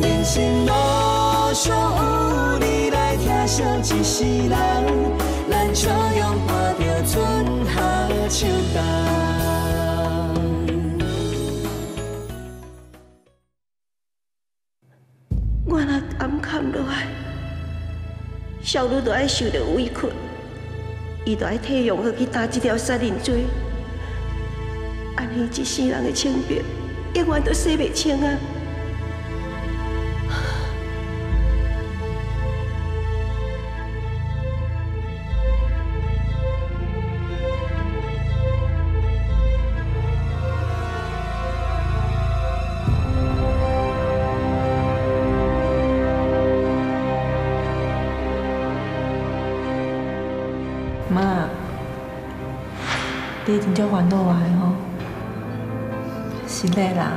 人生路上有你来疼惜一世人，咱笑容伴着春夏秋冬。 我若暗藏落来，少女就爱受着委屈，伊就爱替容许去担这条杀人罪，安尼一世人的清白，永远都洗袂清啊！你真正烦恼我的吼，是嘞啦。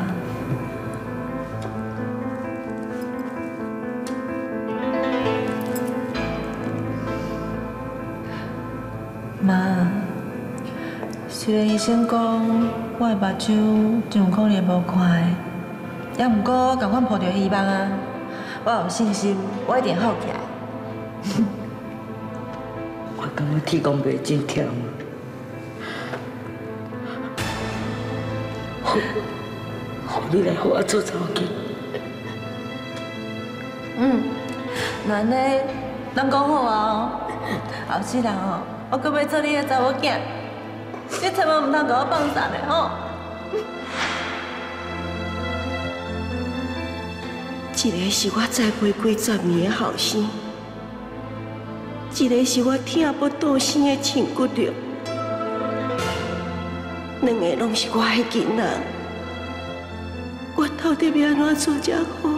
妈，虽然医生讲我的目睭真有可能无看的，也毋过我同款抱着希望啊，我有信心，我一定好起来。我感觉天公伯真忝。 你来，我做早起。嗯，那呢，咱讲好啊，后世人哦，我阁要做你的查某囝，你千万唔通给我放散嘞吼！一个是我栽培几十年的后生，一个是我疼不到生的亲骨肉，两个拢是我的囡仔。 我到底要安怎做才好？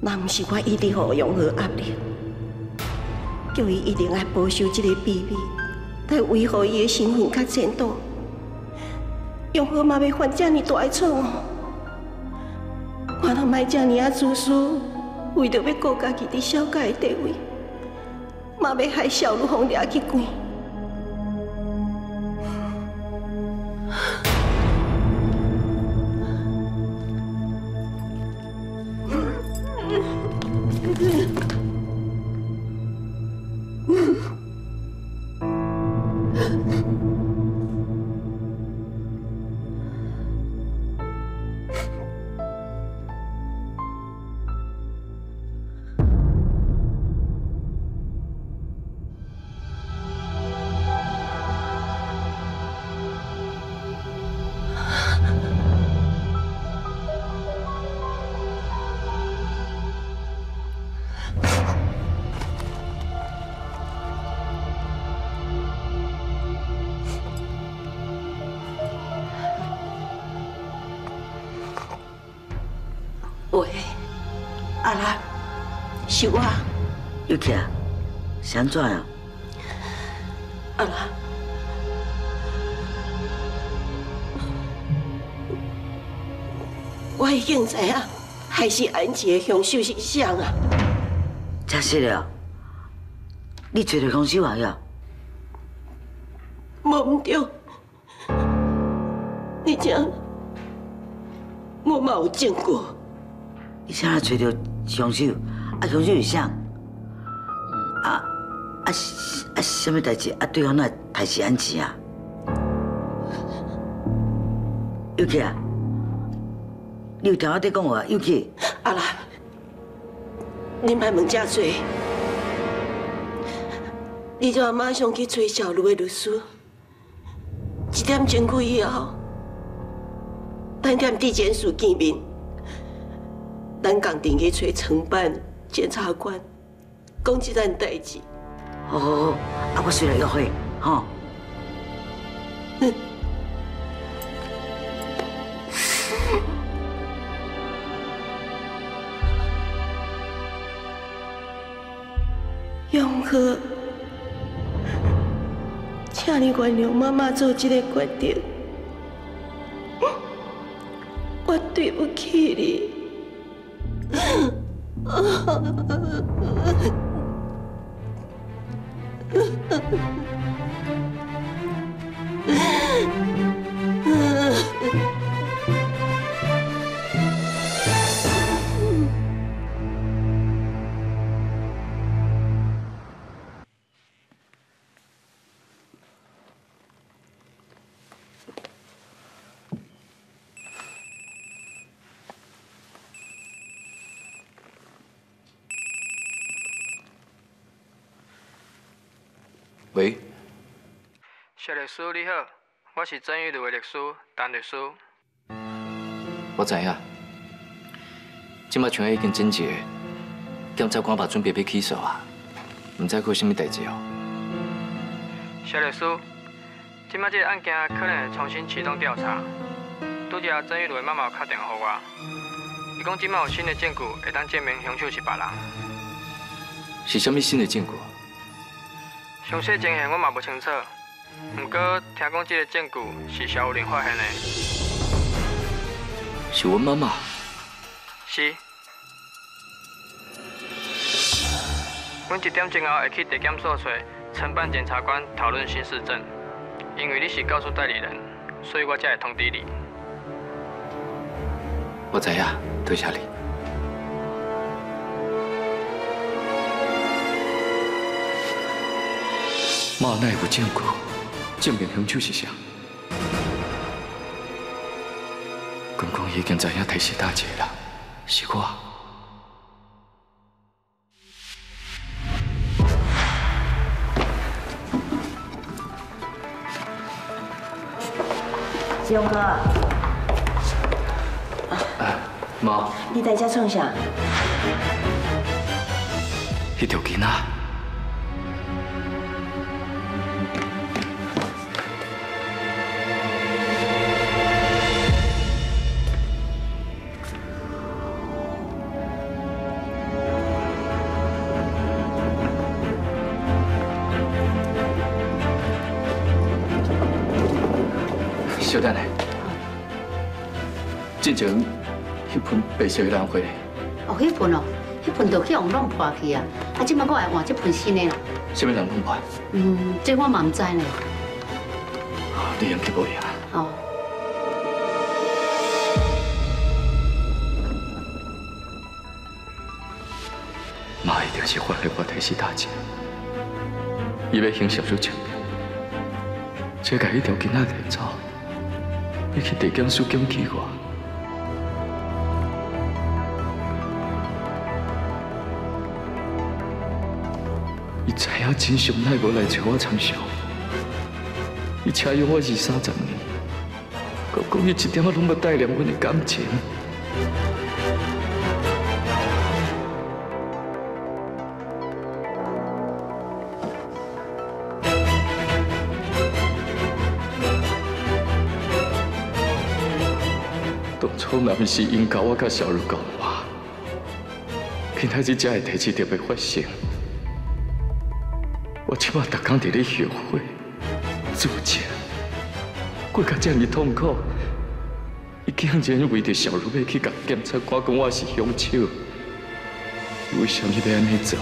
那不是我一直互融合压力，叫伊一定要保守这个秘密。 来维护伊的身份甲前途，用好嘛袂犯遮尼大的错误。我都莫遮尼啊自私，为着要顾家己伫小家的地位，嘛袂害少女互掠去关。喂，阿兰，是我。玉琪，是安怎啊？阿兰，我已经知影，还是安琪的凶手是谁啊？真是了，你找到凶手啊？呀，无唔对，而且我嘛有证据。 你啥找到凶手？啊，凶手是啥？啊，什么代志？啊，对方那歹死安琪啊？尤其啊，你有听我在讲话？尤其阿兰，你莫问遮多，你就马上去找小卢的律师。一点钟过以后，咱踮地检署见面。 咱共定去找承办检察官，讲这件代志。好好好，啊，我随来约会，吼。永和，请你原谅妈妈做这个决定。我对不起你。喂，谢律师你好，我是正义路的律师陈律师。我知影，即摆像已经侦结，检察官嘛准备要起诉啊，唔知佫有甚物代志哦。谢律师，即摆这个案件可能会重新启动调查。拄则正义路的妈妈打电话给我，伊讲即摆有新的证据会当证明凶手是别人。是甚物新的证据？ 详细情形我嘛无清楚，不过听讲这个证据是肖有林发现的。是阮妈妈。是。阮1点钟后会去地检所找承办检察官讨论新事证，因为你是告诉代理人，所以我才会通知你。我知影，多谢你。 妈，那有证据，证明凶手是谁？公公已经知影代志叨一个啦，是我。志勇哥，妈，你在家创啥？迄条囡仔。 小等下，之前迄盆白色的兰花，哦，迄盆哦，迄盆就去用弄破去啊！啊，即摆我来换一盆新的啦。什么人弄破？嗯，这我嘛唔知呢。啊，你用去保养。哦。妈一定是发现我代志大姐，伊要行小手证明，这家迄条囡仔提走。 你去地检署检举我，伊知影真相，奈无来找我参详。伊车约我20-30年，佮讲伊一点仔拢无带念阮的感情。都难是因教我甲小茹讲话，今仔日才会代志特别发生。我即马逐天伫咧后悔、自责，过甲遮尔痛苦，伊竟然为着小茹要去甲检察官讲我是凶手，为什么要安尼做？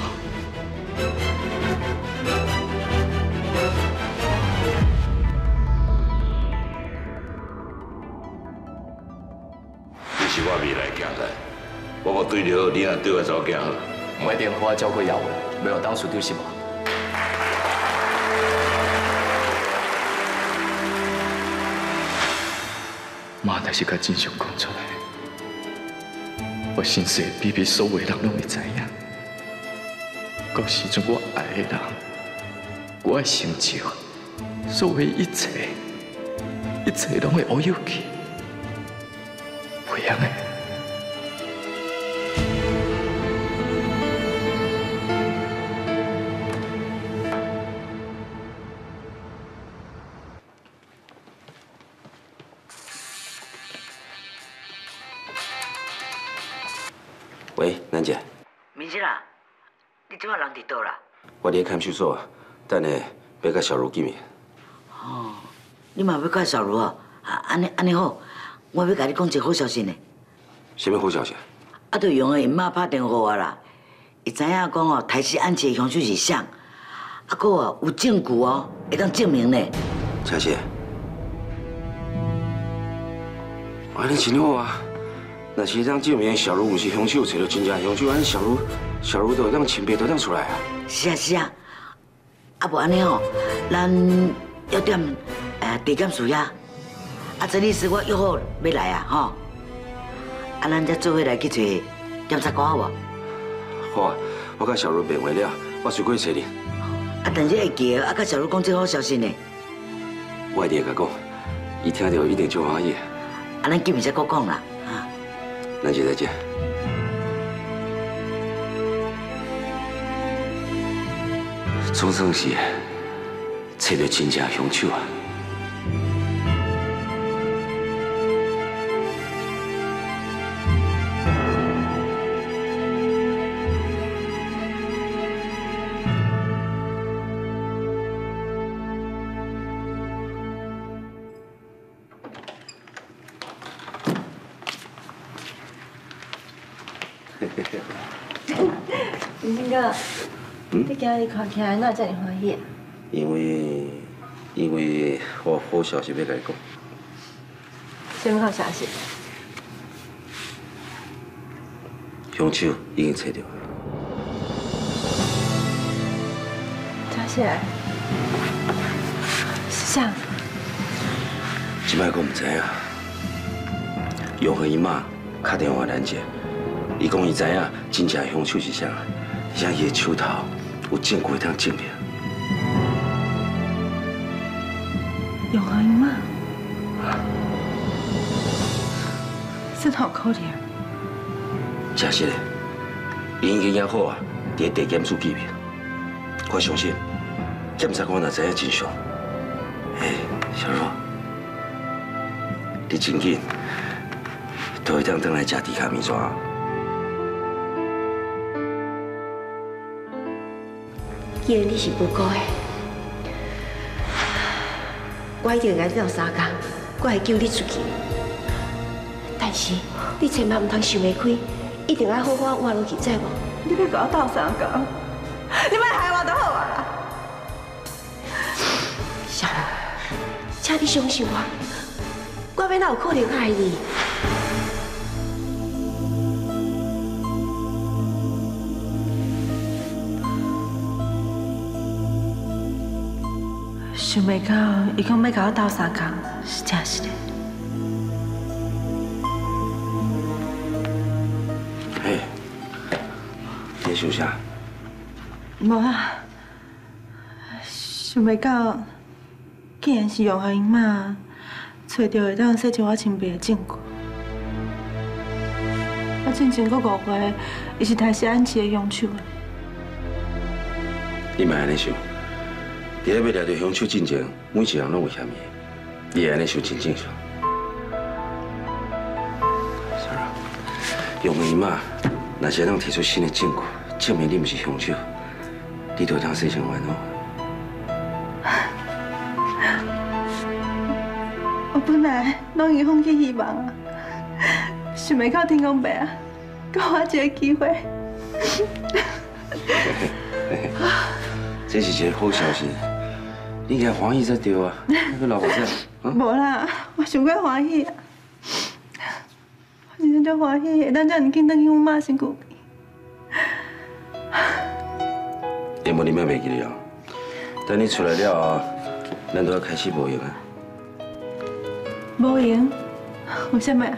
对了，你也对我早讲了，每天花交过雅文，没有当初就是吧。妈，但是甲真相讲出来，我心事比所有人拢会知影。到时阵我爱的人，我的成就，所有一切，一切拢会乌有去，袂晓的。 喂，楠姐。明星啊，你即摆人伫倒啦？我伫咧看守所啊，等下要甲小茹见面。哦，你嘛要甲小茹哦？啊，安尼好，我要甲你讲一个好消息呢。什么好消息？啊，对杨的因妈打电话我啦，伊知影讲哦，台西案件凶手是谁，啊，佫啊有证据哦，会当证明呢。佳姐，安尼真好啊！若是当证明小茹毋是凶手，找到真正凶手，安尼小茹就当清白，就当出来啊。是啊是啊，啊无安尼哦，咱要点地检署呀。 啊，陈律师，我约好要来啊，吼！啊，咱再做伙来去找检察官好无？好啊，我甲小茹电话了，我随过去找你。啊，但是会记哦，啊，甲小茹讲这好消息呢。我一定甲讲，伊听到一定足欢喜。啊，咱今日再搁讲啦，啊。那就再见。 总算是找到真正凶手啊！ 你今日看起来哪这么欢喜啊？因为我好消息要来讲。什么好消息？凶手已经找到了。找谁？是谁？这摆我唔知啊。杨和伊妈打电话拦截，伊讲伊知影真正凶手是谁，而且伊的手头。 有证据会当证明。有阿姨妈，真好可怜。真实嘞，伊已经约好啊，伫地检署见面。我相信检察官也知影真相。哎，小茹，你真紧，都会当回来食猪脚面线啊！ 既然你是无辜的，我一定会甲你相共，我会救你出去。但是你千万唔通想袂开，一定要好好活落去，知无？你要甲我斗相共，你要害我就好啊！小茹，请你相信我，我要哪有可能害你？ 想袂到，伊讲要甲我斗相共，是真实的。嘿，你想啥？无啊，想袂到，既然是杨阿英妈，找到会当洗清我清白的证据。我之前阁误会，伊是台西安市的凶手。你莫安尼想。 伫咧要抓到凶手之前，每一个人拢有嫌疑，你安尼想真正常。小茹，用伊妈，若是能提出新的证据，证明你毋是凶手，你就当洗清冤枉。我本来拢已放弃希望啊，想袂到天公伯啊，给我一个机会。这是一个好消息。 你应该欢喜才对啊！你老婆仔，无啦，我想过欢喜啊！我真正足欢喜，会当遮尔紧转去阮妈身躯边。因为你妈袂记得哦，等你出来了后，咱就要开始无闲啊。无闲？为什么啊？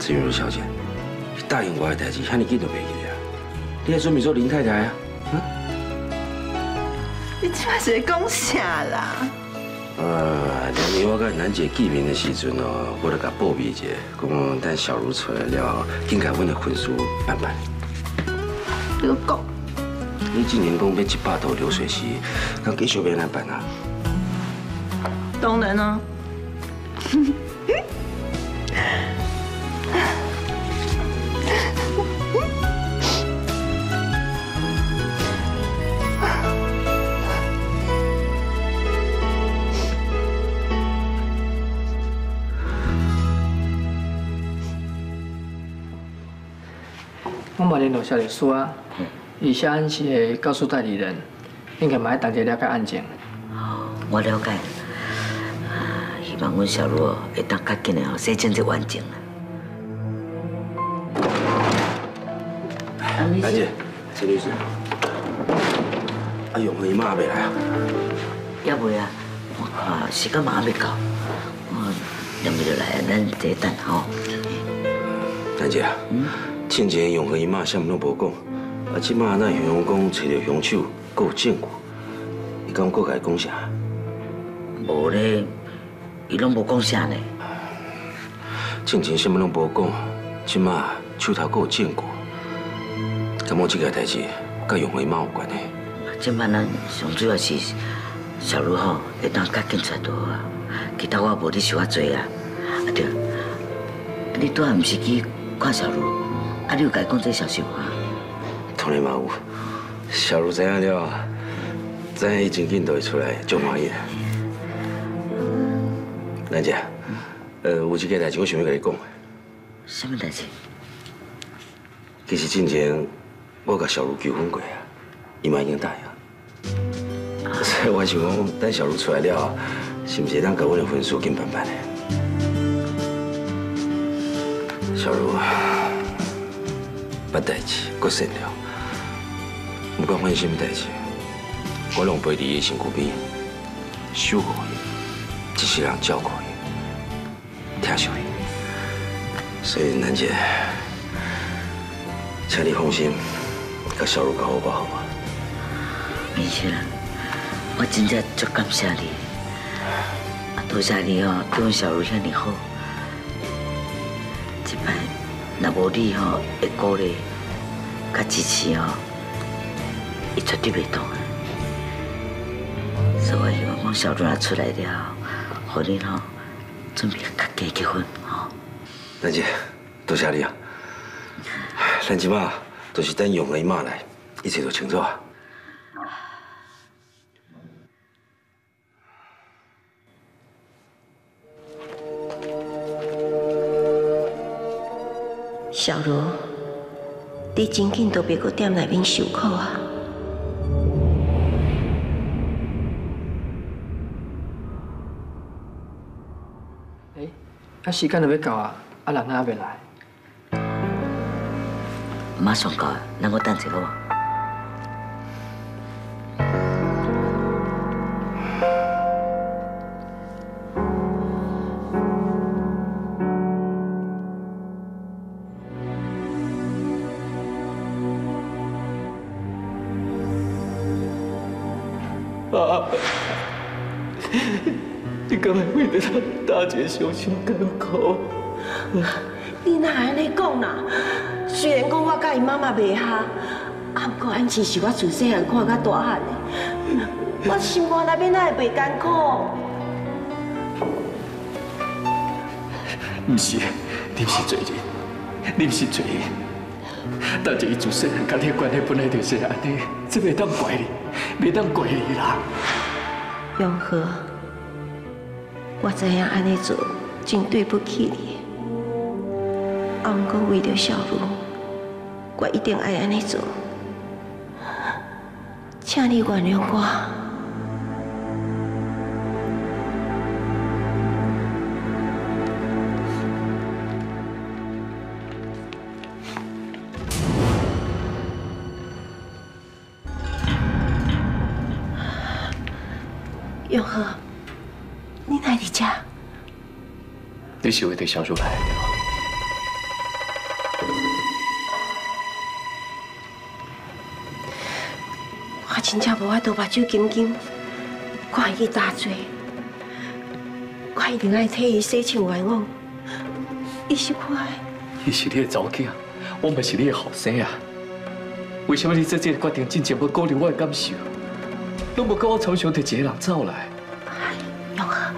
子瑜小姐，你答应我的代志，遐尼紧就袂记得啊！你还准备做林太太啊？嗯？ 你即摆是讲啥啦？明年我甲楠姐见面的时阵哦，我著甲报备一下，讲等小茹出来了，应该阮的婚事办办。你讲，你之前讲要一百度流水席，敢继续要安办啊？当然啊。我嘛联络谢律师啊，伊写案是告诉代理人，应该嘛要同齐了解案情。我了解，希望阮小茹会当较紧的哦，洗清这案情啦。兰姐，谢律师，阿勇伊妈未来啊？也未啊，时间嘛还未到，两位就来，咱坐等吼。兰姐啊，进前勇和伊妈啥物拢无讲，啊，即马咱向阳讲找着凶手，搁有证据，伊敢搁甲伊讲啥？无咧，伊拢无讲啥呢。进前啥物拢无讲，即马手头搁有证据。 感冒这个代志，甲杨梅妈有关系。即摆咱上主要是小茹吼，会当甲警察倒啊，其他我无你想遐多啊。啊对，你拄下毋是去看小茹，啊你有甲伊讲这消息无？当然嘛有，小茹知影了，知影伊真紧就会出来，足欢喜啦。兰姐，有一件代志我想要甲你讲。什么代志？其实进前。 我甲小茹求婚过啊，伊嘛已经答应，所以我想讲，等小茹出来了后，是不是咱甲阮的婚事紧办办的？小茹，捌代志，搁善良，不管发生什么代志，我拢陪伫伊身躯边，守护伊，一世人照顾伊，疼惜伊。所以兰姐，请你放心。 甲小茹搞好不好嘛？明秀啊，我真正足感谢你，啊多谢你哦，对阮小茹遐尼好。即摆若无你吼，会鼓励、甲支持哦，伊绝对袂动啊。所以我希望小茹若出来了，互恁吼准备较加结婚吼。兰姐，多谢你啊，兰姐嘛。 就是等用伊妈来，一切都清楚啊。小茹，你真紧都别搁店内面受苦啊！哎，啊时间就要到啊，啊人还未来。 马上到，咱搁等一下好无？ 你敢会为着大姐伤心艰苦？你哪会安尼讲啦？ 虽然讲我甲伊妈妈袂合，啊，不过安琪是我自细汉看甲大汉的，我心肝内面哪会袂艰苦？唔是，你是罪人，你是罪人。但是伊自细汉甲你关系本来就是安尼，这袂当怪你，袂当怪你啦。永和，我知影安尼做真对不起你，啊，不过为着小茹。 我一定爱安尼做，请你原谅我。永和，你哪里家？你是为着小茹来的。 真正无法度，目睭金金，看伊去打醉，看伊另外替伊洗清冤枉，伊是我的。伊是你的早囝，我嘛是你的后生啊！为什么你做这个决定，真正要顾虑我的感受？拢无跟我常常摕一个人走来。永和，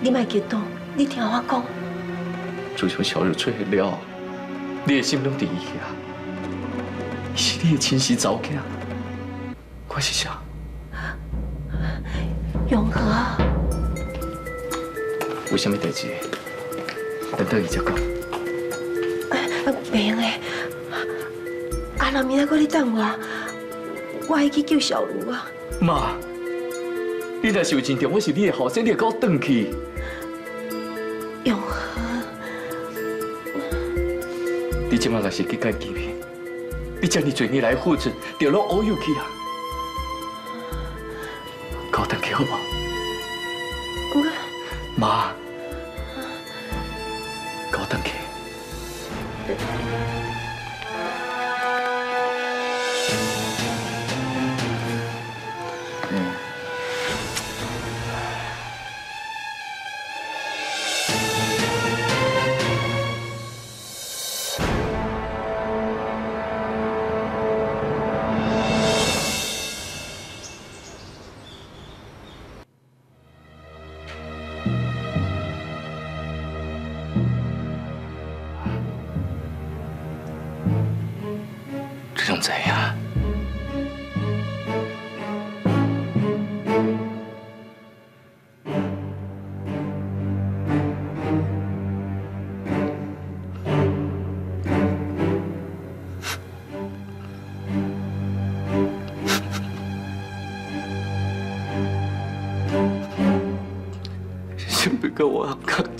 你莫激动，你听我讲。自从小茹出现了，你的心拢伫伊遐，伊是你的亲生早囝。 我是谁？永和，有什么代志？等到伊才讲。袂用的，人明仔搁咧等我，我还去救小茹啊。妈，你若是有真着我是你的后生，你会跟我转去？永和，你即马若是去改机票，你这么多年来付出，就拢乌有去啊！跟我转去好无？我妈。 我等去。嗯。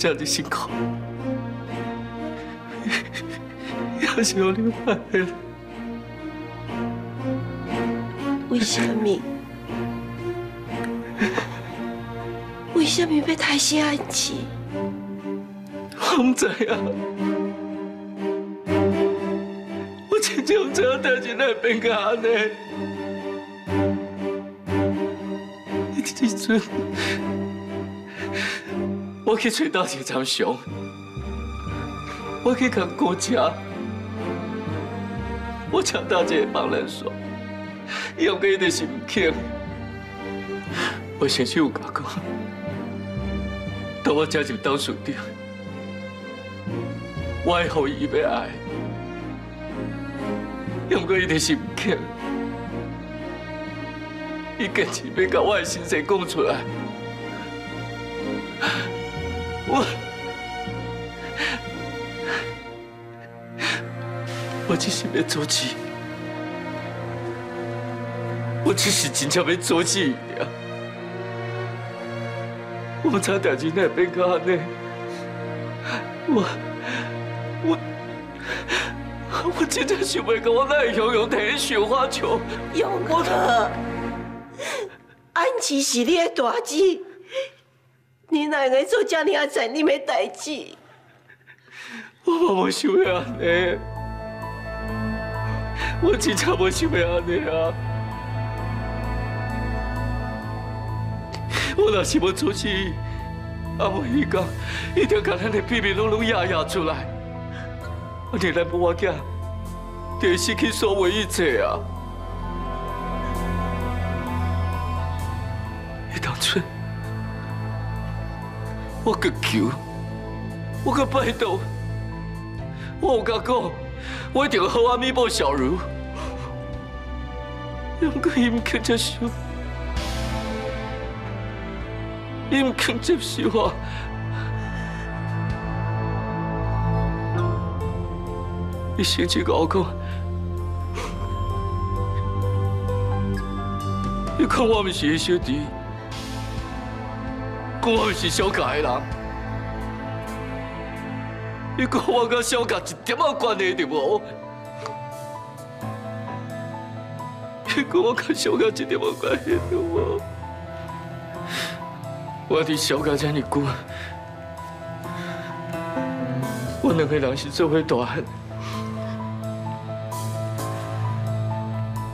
这么辛苦，也是有你害的。为什么？为什么要杀死安琪？我唔知啊，我真正唔知影代志会变到安尼。迄时阵。 我去找到一张相，我去看姑姐，我吃到一个棒人霜，用个就是唔肯。我先生有甲讲，当我加入董事长，我会互伊要爱，用个伊就是唔肯，伊坚持要甲我的心声讲出来。 我只是要阻止，我只是真正要阻止伊尔。我不知代志哪会变到安尼，我真正想袂到我哪会雄雄摕起雪花球。永和，安琪是你的大姐。 你哪会做这样啊残忍的代志？我嘛无想要安尼，我真正无想要安尼啊！我若是要阻止伊，阿妹伊讲，伊就把咱的秘密拢压出来，安尼咱母仔就会失去所有一切啊！伊当初。 我去求，我去拜托，我有甲讲，我一定好好弥补小茹。不过伊唔肯接受，伊唔肯接受我。伊甚至甲我讲，伊讲我毋是伊小弟。 讲我是小家的人，你讲我跟小家一点仔关系都无，你讲我跟小家一点仔关系都无。我伫小家遮尼久，我两个人是做伙大汉，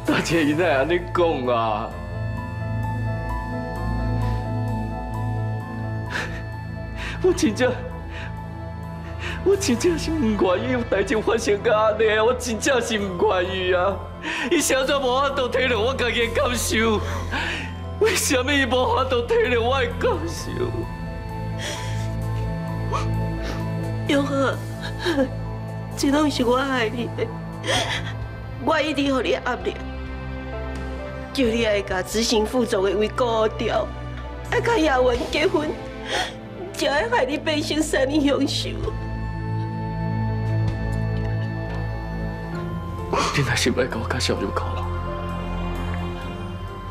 大姐伊哪会安尼讲啊？ 我真正是唔愿意有代志发生到安尼，我真正是唔愿意啊！伊啥做无法度体谅我家己的感受，为什么伊无法度体谅我的感受？永和，这拢是我害你的，我一定予你压力，叫你爱甲执行副总的位搞掉，爱甲亚文结婚。 就要害你变成三年凶手。真係食為國家上咗角落，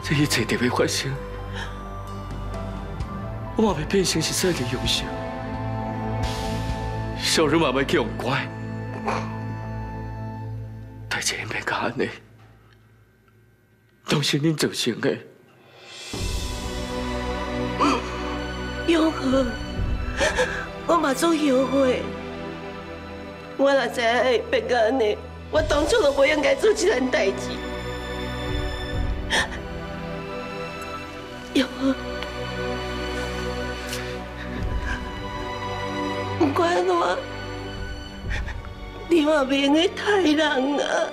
即係一切地位發生，我話俾百姓是真嘅優秀，受人話咪叫唔乖，但係呢個家你，都是你造成嘅。永和，我嘛足後悔，我若知影會變安尼。 我当初就不应该做这件代志。玉娥，不管我，你嘛袂用去杀人啊！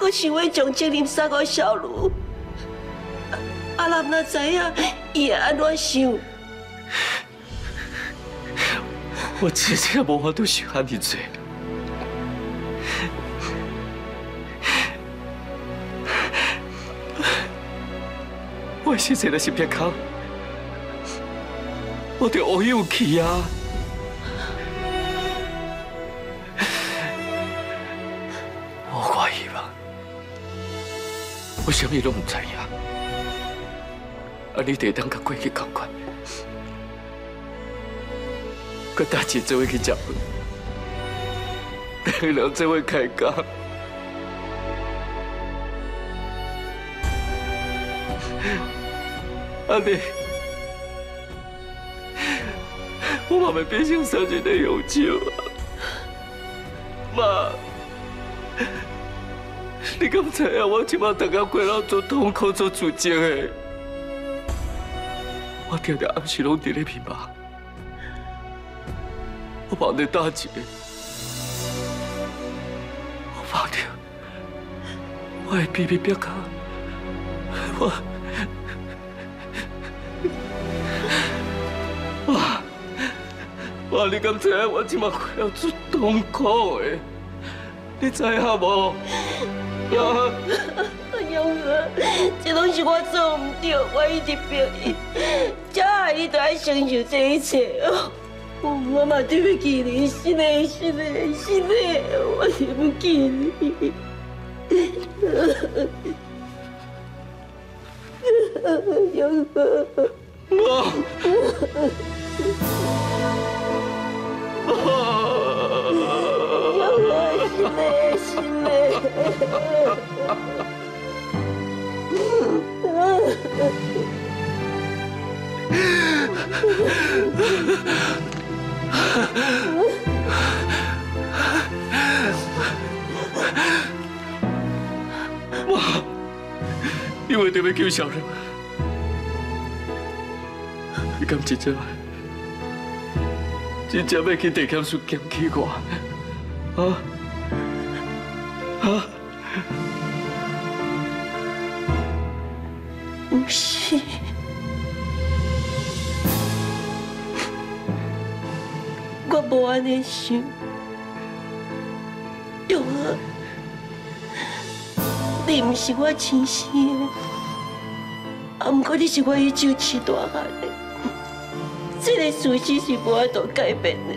我想要将责任撒给小茹，阿兰哪知影伊会安怎想？我真正无法度想遐尼多。 我现在就是别哭，我对乌有气啊！我怀疑吧，我什么都唔知呀。啊，你得当甲过去感觉，佮大姐做伙去食饭，两人做伙开讲。 阿弟，我妈咪变成三姐的友情啊！妈，你敢知影我即马大家过了做痛苦做自责的？我天天暗时拢伫咧眠吧，我梦到大姐，我梦到我的鼻鼻鼻卡，我。 哇！你敢知影我即马快要出痛苦的，你知影无？幺儿，幺儿，这拢是我做唔到，我一直逼你，才系你都要承受这一切哦。我嘛对不起你，是嘞，是嘞，是嘞，我对不起你。幺儿，妈。 啊！妈，你为什么救小人？你敢真正？ 真正要去地检署检起我，啊啊！不是，我无安尼想，玉娥，你唔是我亲生的，啊，不过你是我一手饲大汉的。 这个事实是无法度改变的。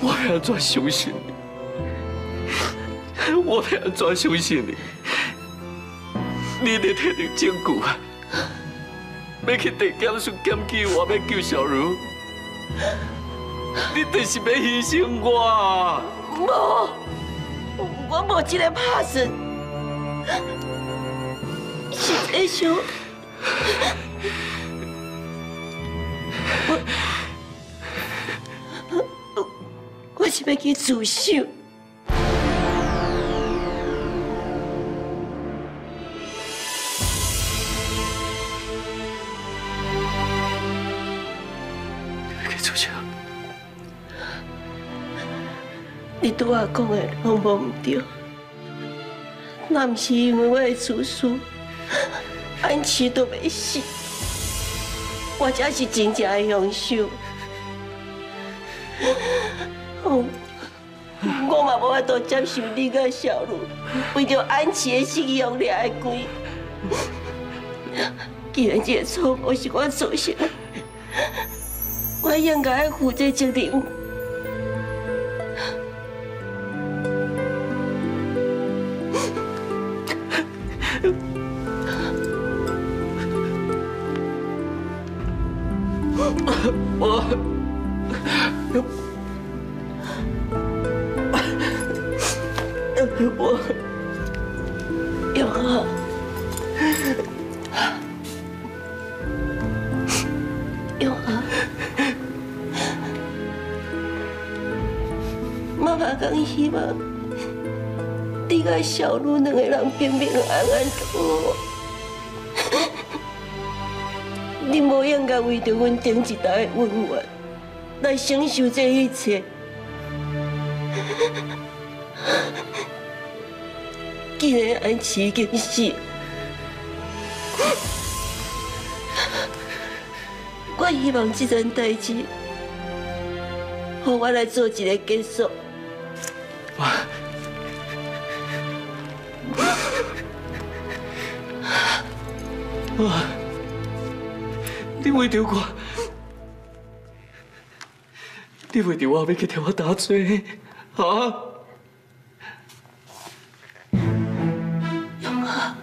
我要怎相信你？我要怎相信你？你得提出证据啊！要去地检署检举我，要救小茹，你就是要牺牲我。无，我无这个打算。 是真相，我是要去自首。去自首？你对我讲的拢无唔对，那不是因为我的自私。 安琪都没死，我才是真正的凶手。我嘛无法度接受你个小路，为着安琪的信用掠的鬼。既然这个错误是我造成的， yang gak aku cecil tiung.小路两个人平平安安过，你无应该为着阮顶一代的恩怨来承受这一切。既然安琪已经死，我希望这件代志，让我来做一个结束。 你为着我，你为着我要去替我打嘴，啊！勇啊，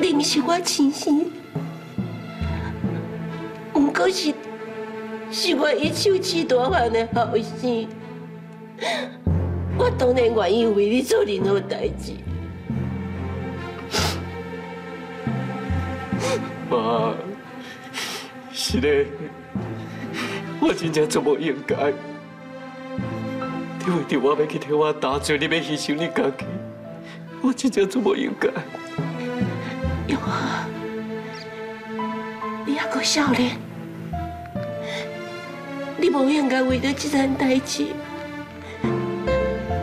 你不是我亲生，不过是我一手饲大汉的后生，我当然愿意为你做任何代志。 妈，是嘞，我真正做无应该。你为着我要去替我打嘴，你要牺牲你家己，我真正做无应该。勇啊，你还阁少年，你无应该为着这件代志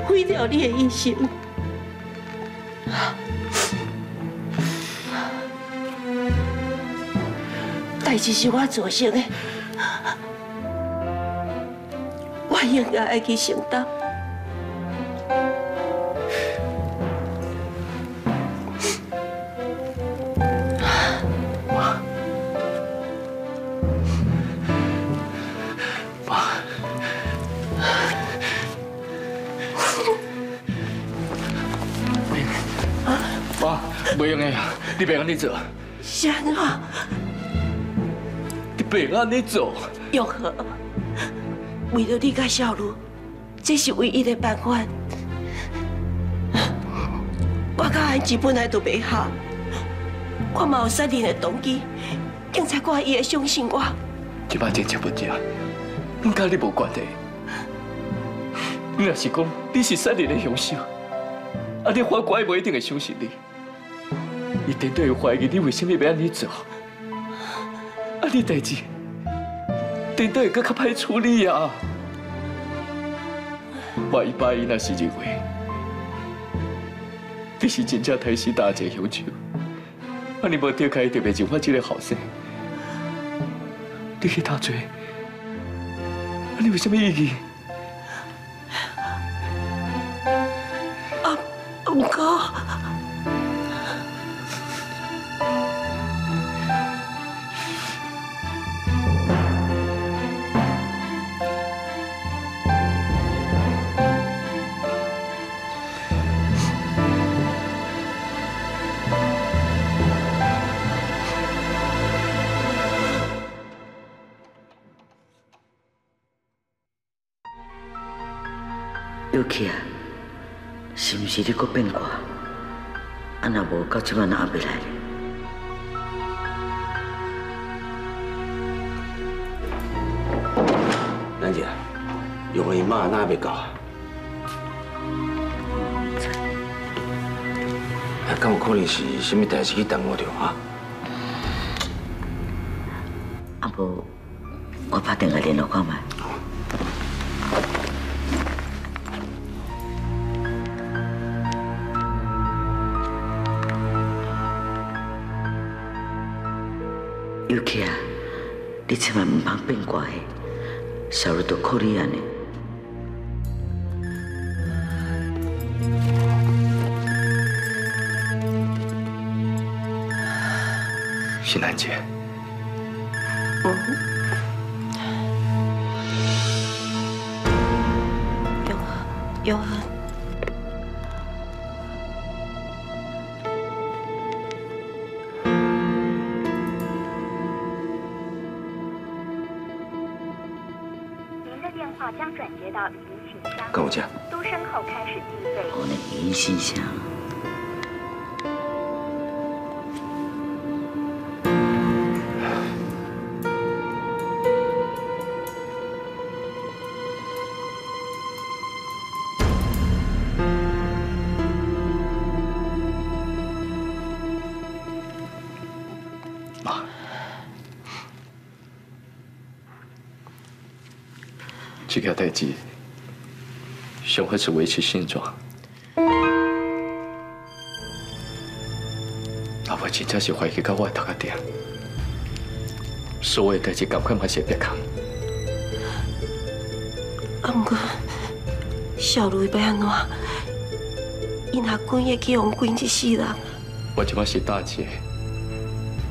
毁掉你的一生。 代志是我造成的，我应该爱去承担。妈，妈，妈，袂用的，你袂安尼做。是安怎？ 别安尼做，玉和，为了你甲小茹，这是唯一的办法。我甲安琪本来就袂合，我嘛有杀人的动机，警察官伊会相信我。即摆政治问题，恁甲你无关系。你若是讲你是杀人的凶手，啊，你法官无一定会相信你，伊绝对会怀疑你为什么要安尼做。 啊！你代志，等到会更较歹处理啊！万一爸伊若是认为你是真正杀死大姐凶手，啊你无对开伊特别惩罚这个后生，你去打罪，啊你有啥物意义？啊，唔过。 去啊！是毋是你搁变卦？啊，若无到即晚，阿袂来咧。兰姐，玉芬伊妈哪袂到啊？啊，敢有可能是啥物代志去耽误着啊？啊无，我打电话联络看卖。 尤其啊，你千万唔通变卦嘿，小日都靠你安尼。是兰姐， 영아.跟我讲。嘟声后开始计费。我的银信箱。妈，这个代志。 想还是维持现状，阿婆真正是怀疑到我的头壳顶，所有代志赶快嘛是别扛。啊，不过小卢要安怎？因阿公也去用关一世人。我即马是大姐，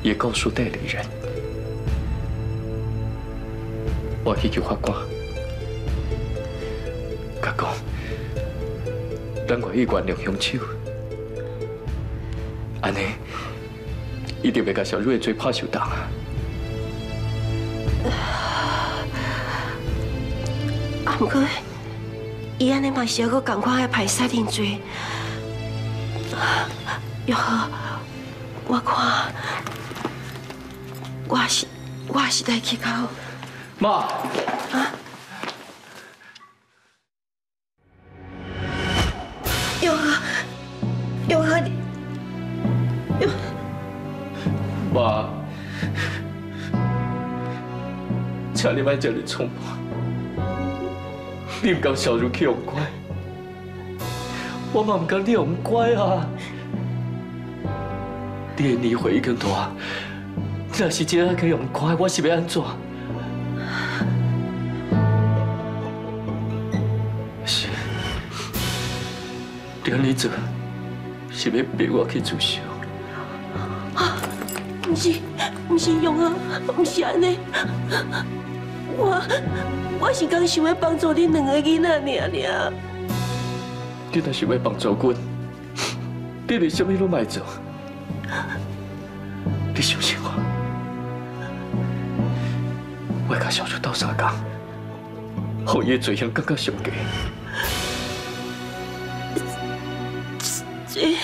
也告诉代理人，我去求法官。 甲讲，咱愿意原谅凶手，安尼一定袂甲小瑞做拍手党啊！啊，不过伊安尼嘛是还佫同款爱排杀人罪。玉和，我看我是得去考。妈。啊。 妈，请你莫这里冲我，你唔敢小如去用乖，我嘛唔敢你用乖啊！你的年岁已经大，你若是真爱去用乖，我是要安怎？是，你安尼做，是要逼我去自首？ 不是用啊，不是安尼，我是刚想要帮助恁两个囡仔尔。你若是要帮助阮，你为什么拢卖做？你相信我，我甲小叔斗相共，让伊的罪行更加上低。这。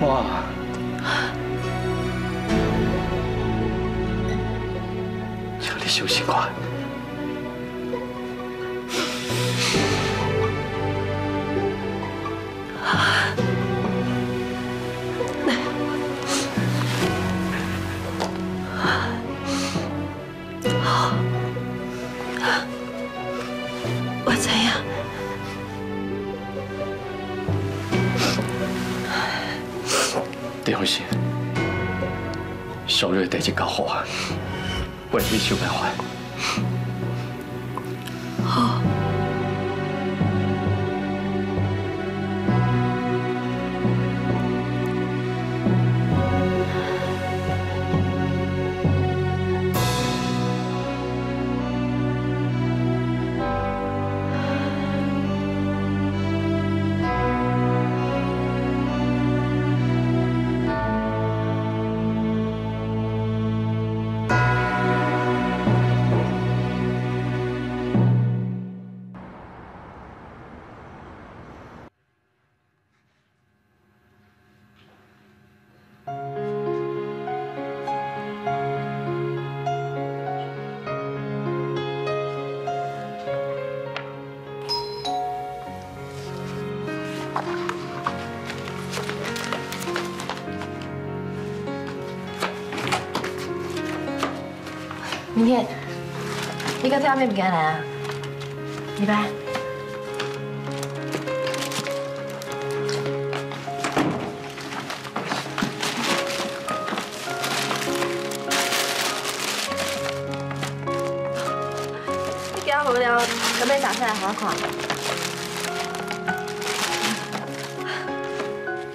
哇！请你休息吧。我知影。 你放心，小瑞代志交好啊，我会想办法。好。明天，你刚才买物件来啊？李白，你今仔无聊，准备打出来好好看。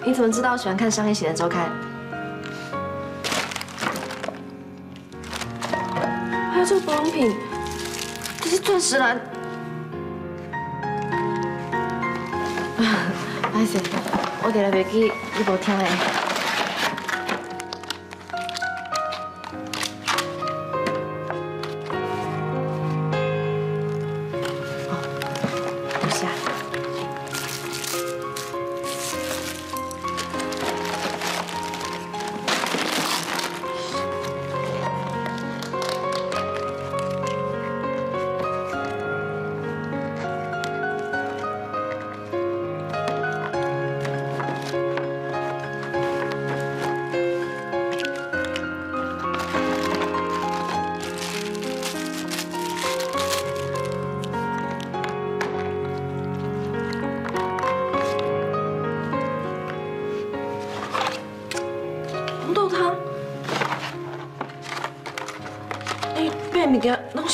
你怎么知道我喜欢看商业型的周刊？还有这个保养品，这是钻石蓝。不好意思，我今日袂记你无听诶。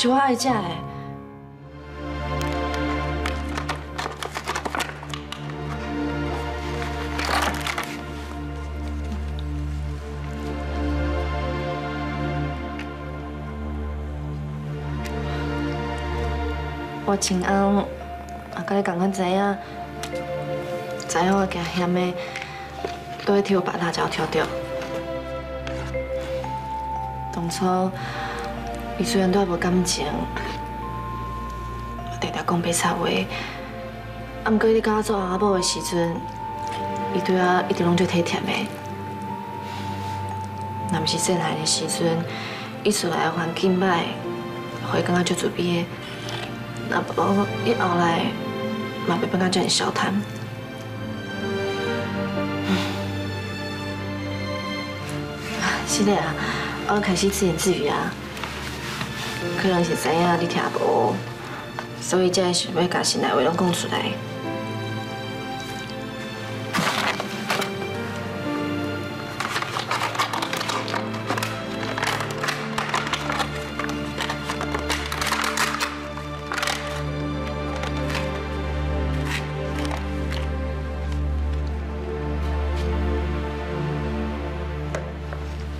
是我爱食的，我穿红，也甲你同款知影，知影我惊嫌的，都会跳八大桥跳到。当初。 伊虽然对我无感情，常常讲白贼话，啊，毋过你甲我做阿母的时阵，伊对我一直拢最体贴的。若毋是正来的时阵，伊出来的环境歹，互伊感觉最自卑的。那无伊后来嘛袂变到遮尔消谈。是的啊，我开始自言自语啊。 可能是知影你听无，所以才想要把心内话拢讲出来。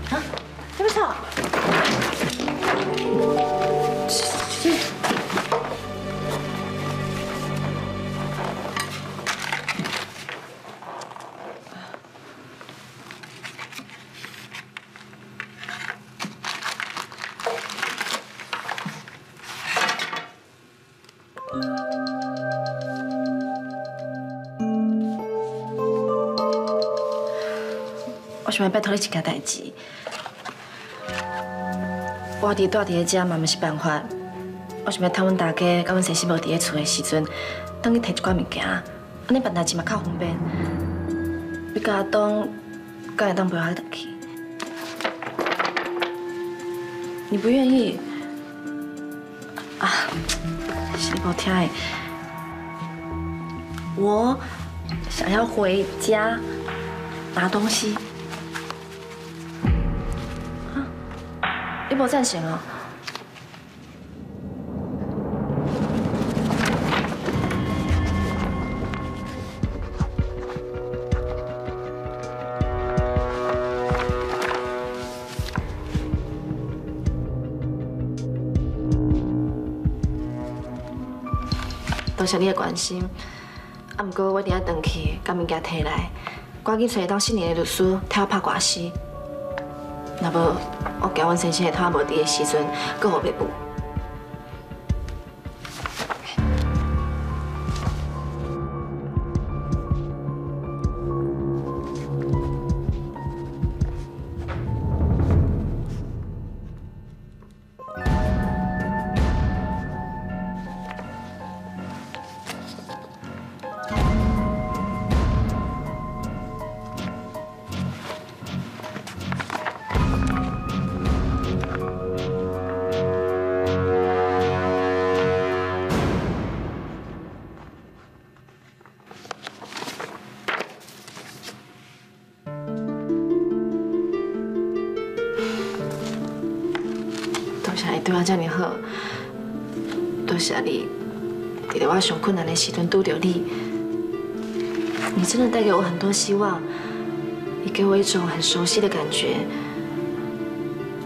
啊，你要啥？ 拜托你一件代志，我伫住伫个家嘛，毋是办法。我想要趁阮大家甲阮先生无伫个厝的时阵，等去摕一寡物件，安尼办代志嘛较方便。你甲阿东，敢会当陪我倒去？你不愿意？啊，是你无听的。我想要回家拿东西。 我暂行啊！多谢你的关心，啊，不过我定要回去，把物件摕来，赶紧找到姓林的律师替我拍官司，那无。 我惊阮先生会趁无伫的时阵，阁互白补。遮尔好，多谢你，伫我上困难的时阵拄着你，你真的带给我很多希望，你给我一种很熟悉的感觉，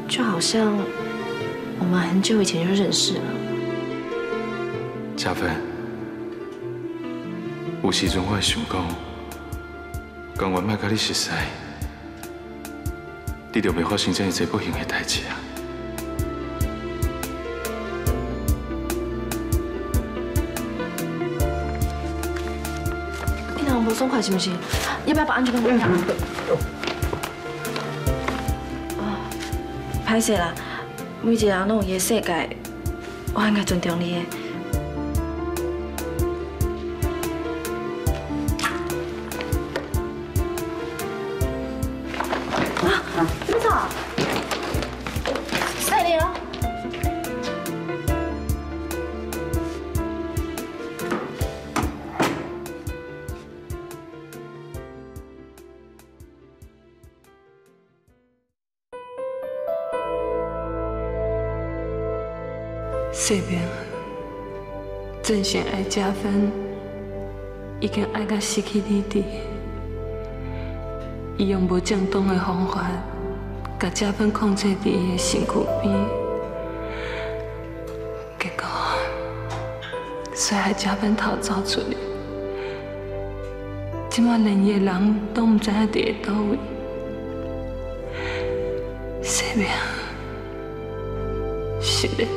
就好像我们很久以前就认识了。嘉芬，有时阵我会想讲，甘愿卖甲你熟识，你就袂发生这么多不幸的代志啊。 我松快行不行？要不要把安全带给我？啊，歹势啦，每一个人拢有伊的世界，我应该尊重你的。 这边，真心爱嘉芬，已经爱到失去理智。伊用无正当的方法，把嘉芬控制伫伊的身躯边，结果，所以害嘉芬逃走出来。即马连伊的人都唔知影伫倒位。这边，是的。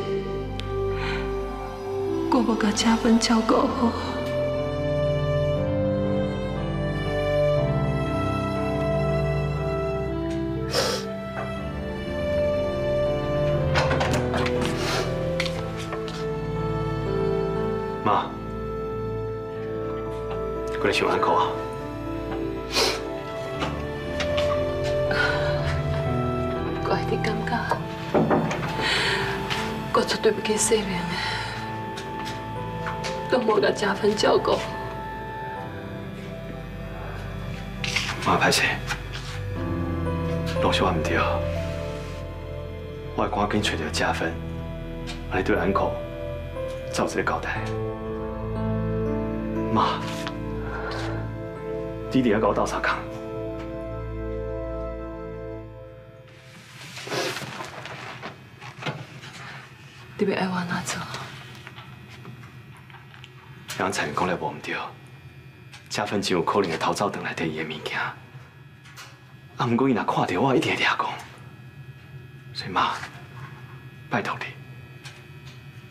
我无把嘉芬照顾好，妈，过来请安口啊！我一直感觉，我绝对不去洗面的。 都无甲嘉芬照顾，妈歹势，拢是我唔对，我会赶紧找到嘉芬，安尼对安可才有一个交代。妈，弟弟要甲我斗相共。 你要爱我哪做？ 刚才讲了无毋对，嘉芬真有可能会偷走回来摕伊的物件。啊，不过伊若看到我，一定会掠狂。所以妈，拜托你，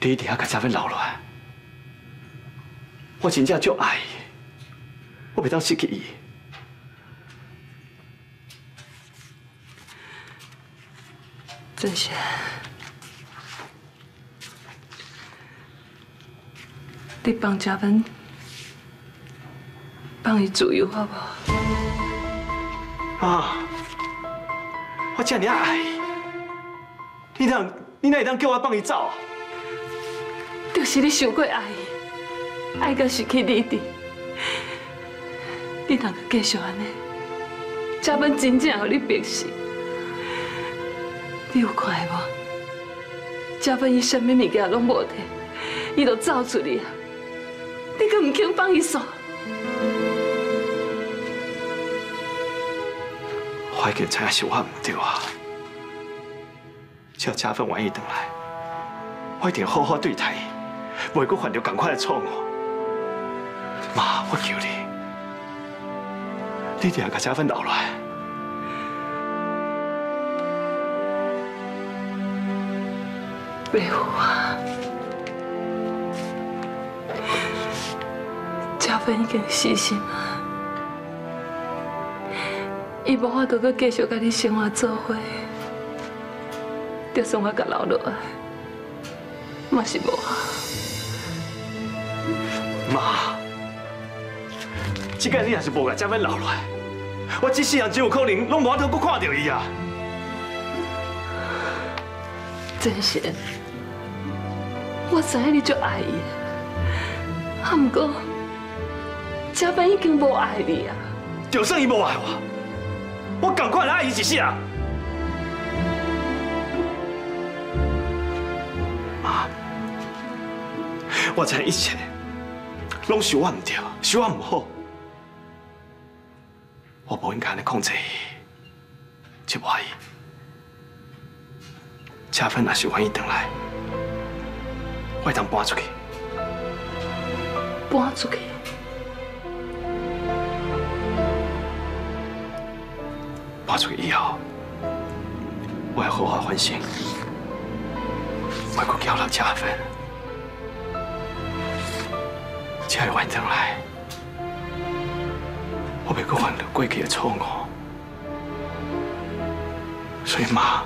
你一定要把嘉芬留落来。我真正足爱伊，我袂当失去伊。真是。 你帮嘉芬，帮伊自由好无？啊！我这么爱伊，你哪会当叫我帮伊走？就是你太过爱伊，爱到失去理智。你若继续安尼，嘉芬真正予你逼死。你有看下无？嘉芬伊啥物物件拢无摕，伊就走出去啊！ 你阁唔肯放伊走？我已经知影是我唔对啊！只要嘉芬愿意回来，我一定好好对待伊，袂阁犯着同款的错误。妈，我求你，你一定要把嘉芬留落来。袂有啊！ 嘉芬已经死心啊，伊无法度阁继续甲你生活做伙，就算我甲留落来，嘛是无啊。妈，即个你也是无甲嘉芬留落来，我这世人真有可能拢无法度阁看到伊啊。真是，我知影你足爱伊，啊毋过。 嘉芬已经无爱你啊！就算伊无爱我，我赶快来爱伊一世人。妈，我知一切拢是我唔对，是我唔好。我本间的控制，接我去。车粉若是愿意回来，我当搬出去。搬出去？搬出去以后，我要好好反省，莫阁搅扰车粉。车会愿意回来。 我袂阁犯着过去的错误，所以妈，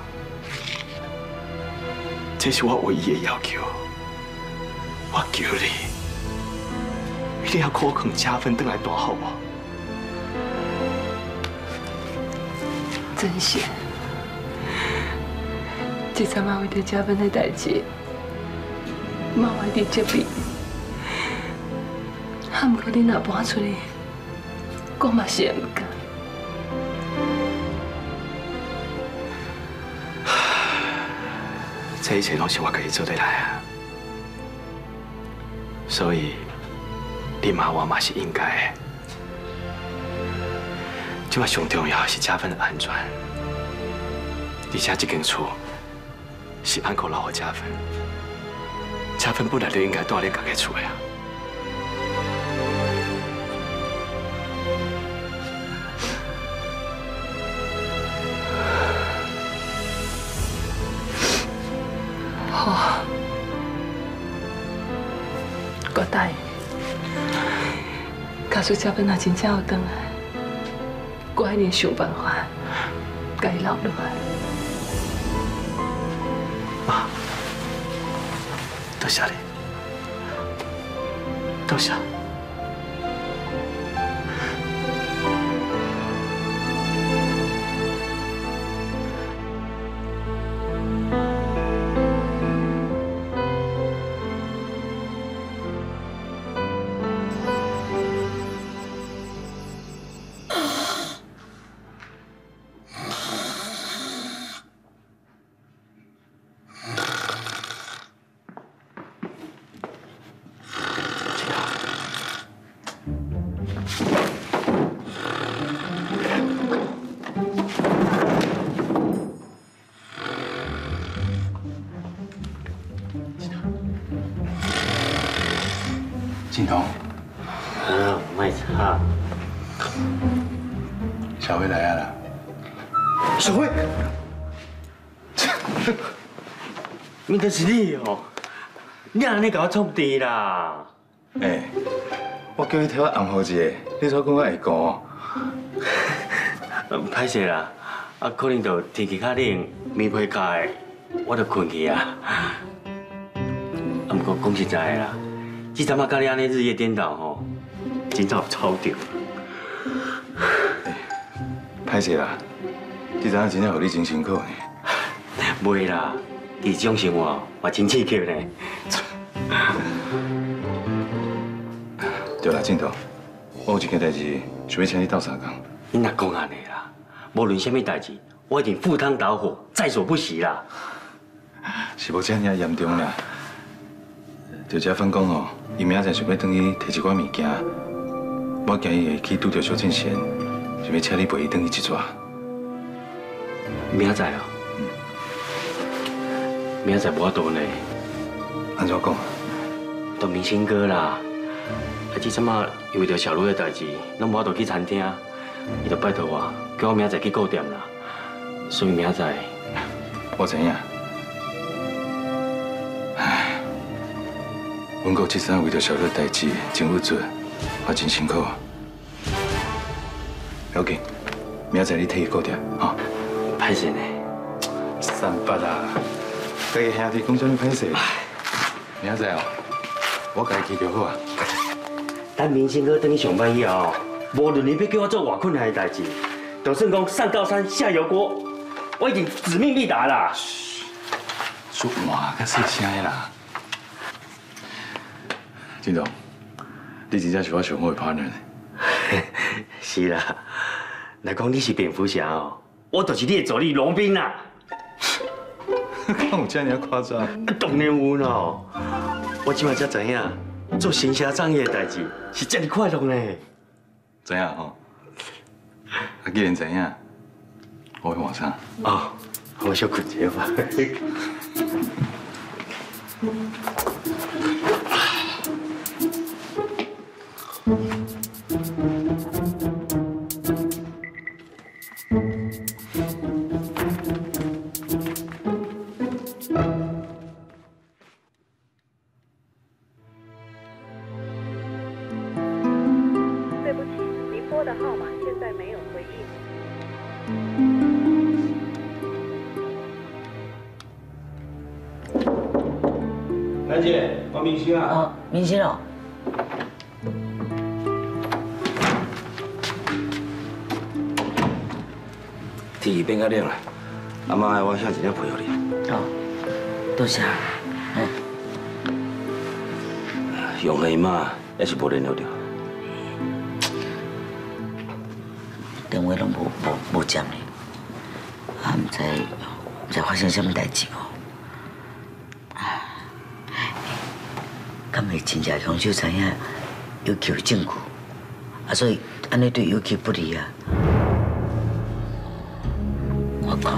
这是我唯一的要求。我求你，一定要考肯加分回来大好无？真贤，这阵仔为着加分的代志，妈我伫这边，啊，不过你若搬出去。 我嘛是唔敢。这一切拢是我家己做得来啊，所以你骂我嘛是应该的。即嘛上重要是嘉芬的安全，而且这间厝是安哥留给嘉芬，嘉芬本来就应该住恁家己厝的啊。 好，我答应你。假使嘉芬若真正有回来，我一定想办法把伊留落来。妈，多谢你，多谢。 金童，啊，卖差。小慧来啊啦！小慧，应该是你哦、喔，你安尼甲我创治啦？哎，我叫你替我暗号一下，你煞讲我会讲，歹势啦，啊，可能着天气较冷，棉被盖的，我着困去啊。啊，不过讲实在的啦。 即阵啊，甲你安尼日夜颠倒吼，真早吵着。歹势啦，即阵啊真正互你真辛苦呢。袂啦，伫这种生活嘛真刺激呢。对啦，镜头，我有一件代志想要请你斗相共。你若讲安尼啦，无论啥物代志，我一定赴汤蹈火，在所不惜啦。是无遮尔严重啦。 就嘉芬讲哦，伊明仔载想要回去摕一寡物件，我惊伊会去拄着小进贤，想要请你陪伊回去一逝。明仔载哦，明仔载无法度呢。安怎讲？都明星哥啦，啊，即阵啊为着小茹的代志，咱无法度去餐厅，伊就拜托我，叫我明仔载去顾店啦。所以明仔载，我知影。 阮哥即阵为着小弟代志真有做，也真辛苦。要紧，明仔载你替伊顾着，吼。歹势呢？三八啦，家己兄弟讲啥物歹势？明仔载哦，我家己去就好啊。等明星哥等你上班以后，无论你要叫我做偌困难的代志，就算讲上高山下油锅，我已经使命必达啦。说话较细声的啦。 金总，你真正是我上好的 partner 呢。是啦，若讲你是蝙蝠侠哦，我就是你的助理龙兵啦。敢有这么夸张？当然有咯，我即摆才知影，做行侠仗义的代志是真快乐呢。知影吼。阿记人知影，我要换衫。哦，我小困一下吧。明星啊！天变较冷啦，阿妈爱我写一领被给你。哦，多谢。嗯。用黑妈也是无联络着。电话拢无接呢，啊，唔知发生什么代志哦。 敢会真正凶手知影有求证据，啊，所以安尼对有求不利啊！我靠！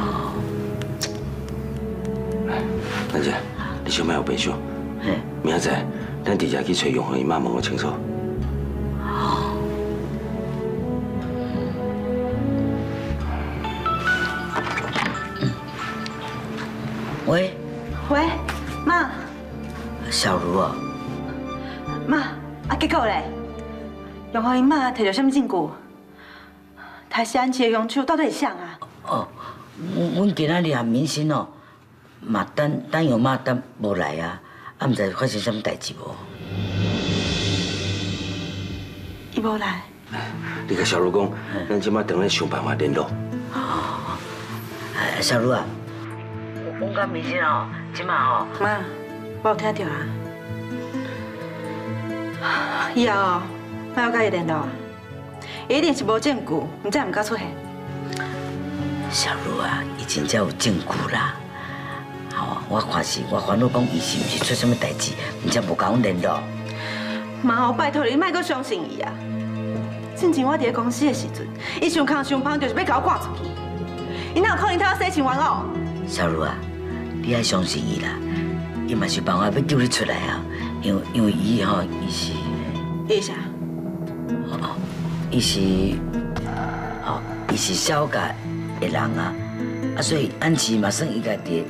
来，兰姐，你先莫有悲伤。嘿，明仔载咱直接去找永恒姨妈问个清楚。好。喂。喂，妈。小茹啊。 妈，啊，结果嘞，容浩因妈摕着什么证据？他安琪的凶手到底是谁啊？哦，阮今仔日含明星哦，嘛等容妈等无来啊，啊，唔知发生什么代志无？伊无来。你甲小茹讲，咱即摆等咧想办法联络。哦，小茹啊，阮甲明星哦，即摆哦，妈，我有听到啊。 以后哦，莫要甲伊联络啊！一定是无证据，毋才毋敢出现。小茹啊，伊真正有证据啦！吼，我看是，我烦恼讲伊是毋是出什么代志，毋才无甲阮联络。妈，我拜托你，莫阁相信伊啊！之前我伫咧公司的时阵，伊上空上芳就是要甲我赶出去，伊哪有可能替我洗钱冤枉？小茹啊，你爱相信伊啦，伊嘛是办法要救你出来啊！ 因为伊吼，伊是，伊啥？哦，伊是，哦，伊是小家的人啊，啊，所以安琪嘛算伊家己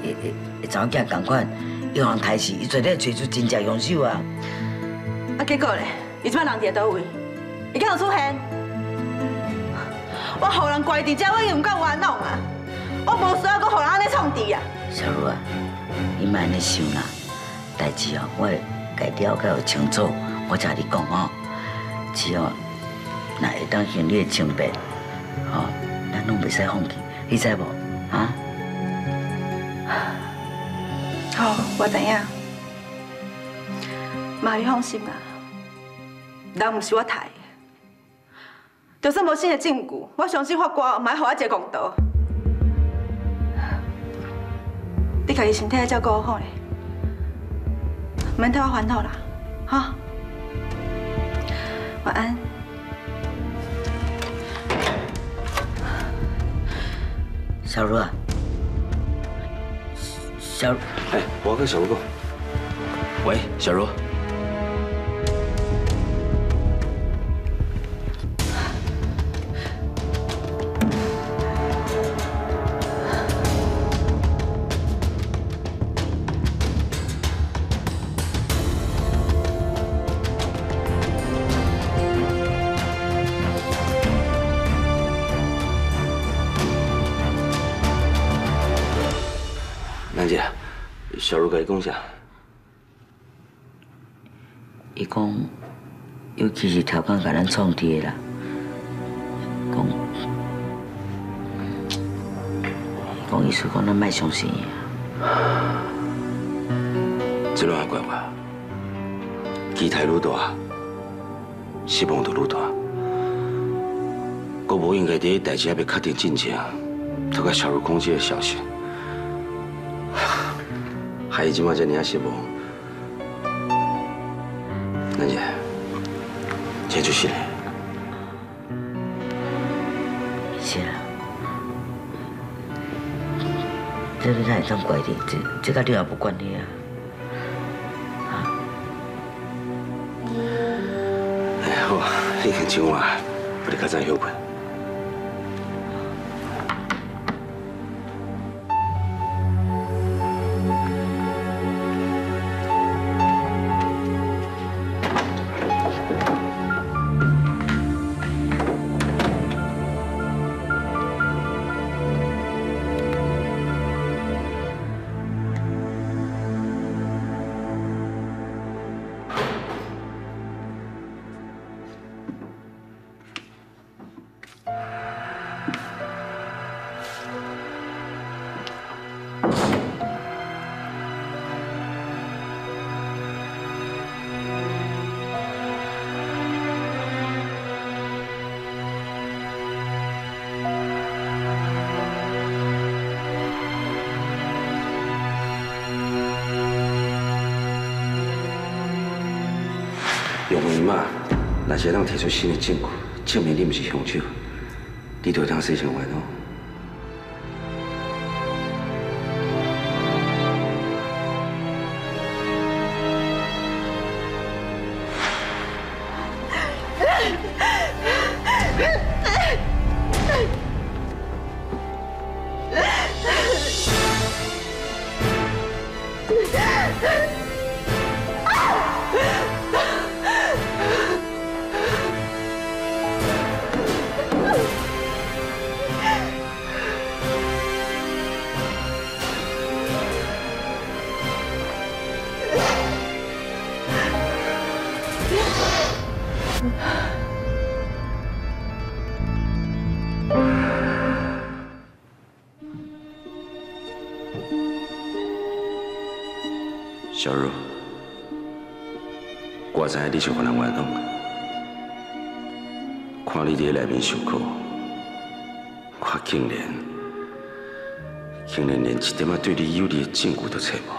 的查某囝同款，伊有通刣死，伊绝对找出真正凶手啊！啊，结果咧，伊即摆人伫倒位？伊敢有出现？我互人怪伫遮，我已经唔够冤枉啊！我无需要阁互人安尼创治啊！小茹啊，你莫安尼想啦，代志哦，我。 了解有清楚，我才你讲哦。只要那会当行你的清白，吼，咱拢袂使放弃，你知无？啊？好，我知影。妈，你放心啦，人毋是我害的，就算无新的证据，我相信法官嘛会给我一个公道。你家己身体要照顾好咧。 免替我烦恼啦，哈！晚安。小茹啊，小茹，哎，我跟小茹讲，喂，小茹，小茹甲伊讲啥？伊讲，尤其是头工甲咱创治的啦，讲意思讲咱莫相信伊啊。这拢会怪我，期待愈大，失望就愈大。我无应该伫代志还袂确定真相，就甲小茹讲这个消息。 害伊即马遮尔啊失望，兰姐，先出去嘞。这你哪会当怪你？这跟你也无关系啊！啊！哎，好啊，你肯上我，我得较早休困。 用因妈，若是咱提出新的证据，证明你毋是凶手，你就会当洗清冤哦。 小茹，我知你想互人冤枉，看你伫内面受苦，我竟然连一点仔对你有利的证据都找无，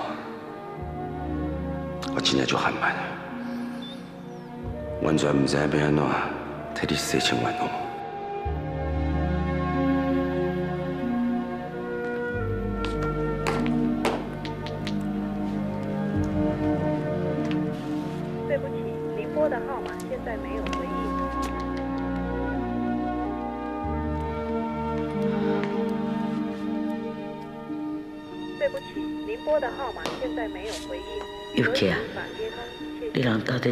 我真正就含慢，完全毋知影要安怎替你洗清冤枉。 尤其啊，你人到底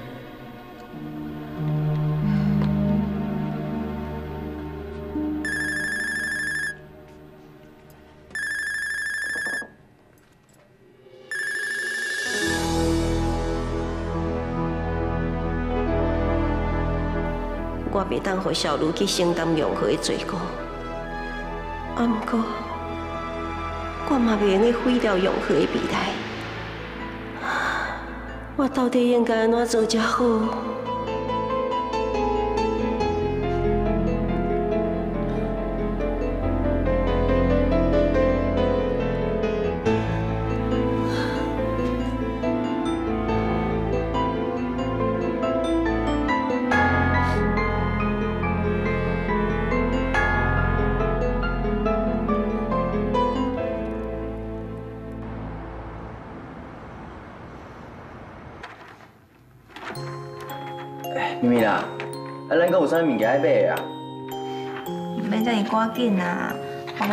我袂当让小茹去承担任何的罪过，啊，不过我嘛袂用去毁掉任何的未来。我到底应该安怎做才好？ 啥物件爱买啊？唔免遮尔赶紧啊！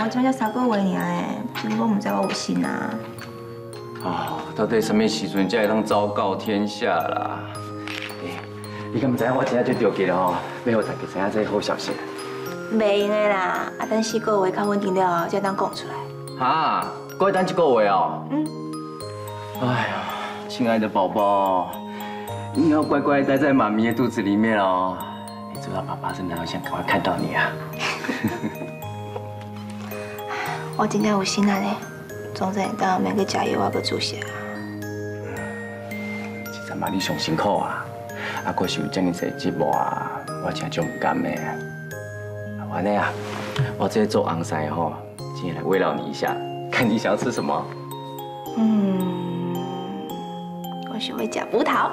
我即摆才3个月尔诶，我唔知我有心啊。啊，到底啥物时阵才会当昭告天下啦？你敢唔知影我真正最着急了吼？要互大家知影这个好消息。袂用诶啦，啊等4个月较稳定了后，才当讲出来。哈，搁要等1个月哦？嗯。哎呀，亲爱的宝宝，你要乖乖待在妈咪的肚子里面哦。 知道爸爸是哪样想赶快看到你啊！我真正有心啊嘞，总算当每个食药我要注射。其实嘛，你上辛苦啊，啊，阁受这么侪折磨啊，我真伤感的。安尼啊，我这做翁婿吼，今天来慰劳你一下，看你想吃什么。我想要吃葡萄。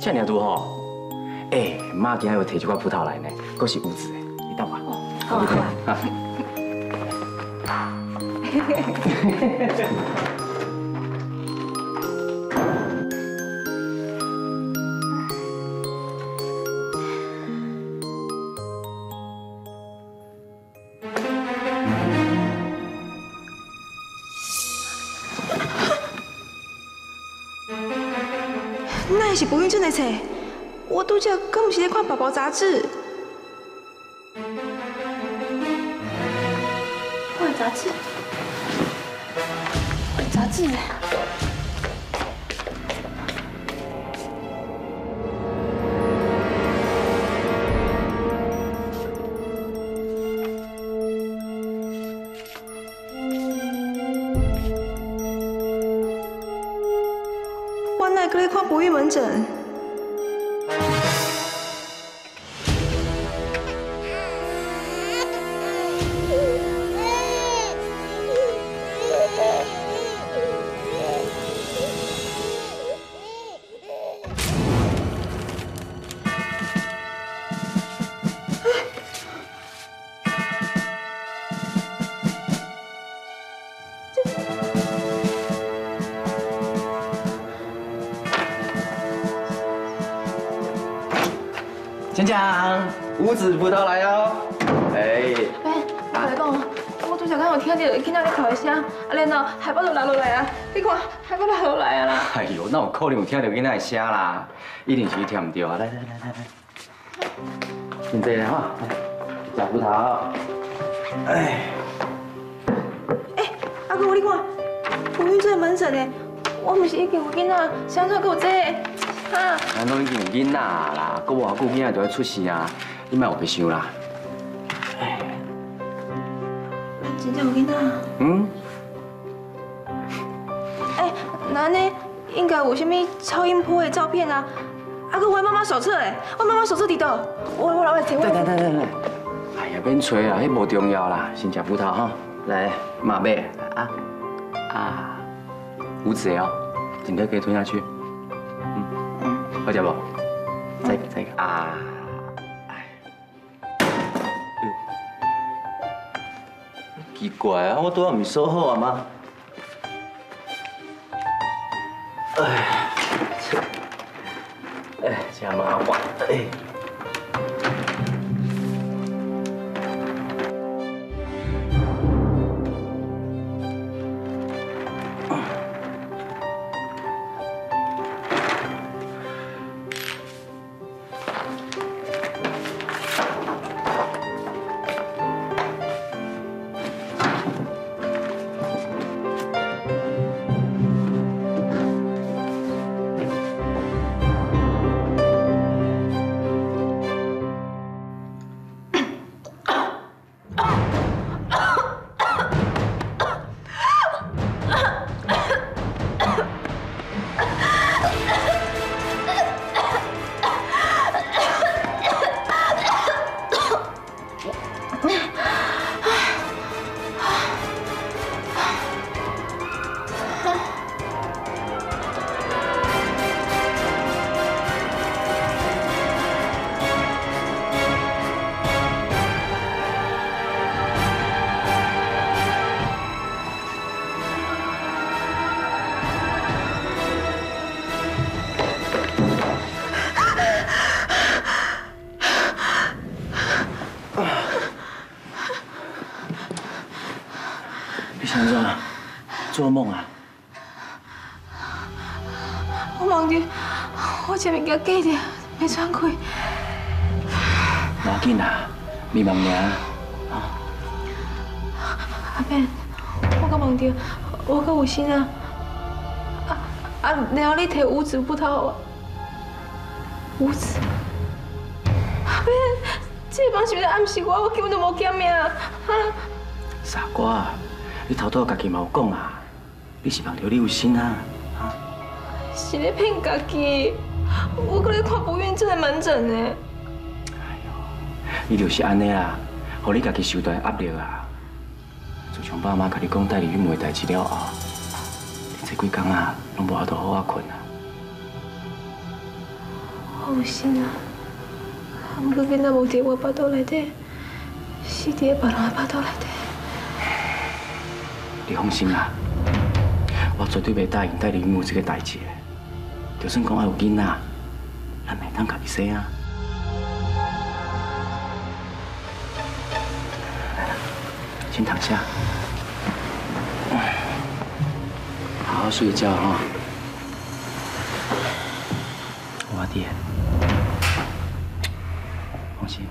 这么多哈？哎，妈今天有提几块葡萄来呢，都是无籽的，你等我。好啊好啊。那是不认真的册，我拄则敢不是在看宝宝杂志。看杂志，杂志。搁咧看不孕门诊，讲讲，无籽葡萄来哦！哎，我来讲，我拄才刚有听到你哭的声，啊，然后海波就落来啊！你看，海波落来啊啦！哎呦，那有可能有听到囡仔的声啦？一定是你听唔到啊！来，现在哈，吃葡萄。哎，阿哥，你看，不孕症门诊呢，我唔是已经有囡仔，现在搁有这个。 咱拢已经有囡仔啦，过偌久囡仔就要出世啊，你莫有白想啦。哎，真正有囡仔？嗯。哎，那呢应该有啥物超音波的照片啊？啊，搁我妈妈手册诶，我妈妈手册伫倒？我来找我。对。哎呀，免找啦，迄无重要啦，先吃葡萄哈。来，马贝啊，无籽哦，整个可以吞下去。 好吃不？再一个啊！哎，奇怪啊，我昨晚没收好啊吗？哎，真麻烦哎！做梦啊！我梦见我前面个记着，没喘气。要紧啊，你慢点啊！阿扁，我个梦见我个有心啊！然后你摕无籽葡萄，无籽。阿扁，这帮是要暗示我，我根本就无捡命啊！傻瓜，你头拄仔家己嘛有讲啊！ 你是梦到你有心啊？是咧骗家己，我搁咧看不孕症的门诊呢。哎呦，你就是安尼啦，互你家己受大压力啊。自从爸妈甲你讲带你去问代志了后，你这几天啊，拢无法度好啊困啊。我有心啊，不过囡仔无在我巴肚内底，死伫别人的巴肚内底。你放心啦，我绝对袂答应带你去问这个代志的。就算讲还有囡仔，咱袂当甲伊生啊。 先躺下，好好睡觉哈。我的，放心。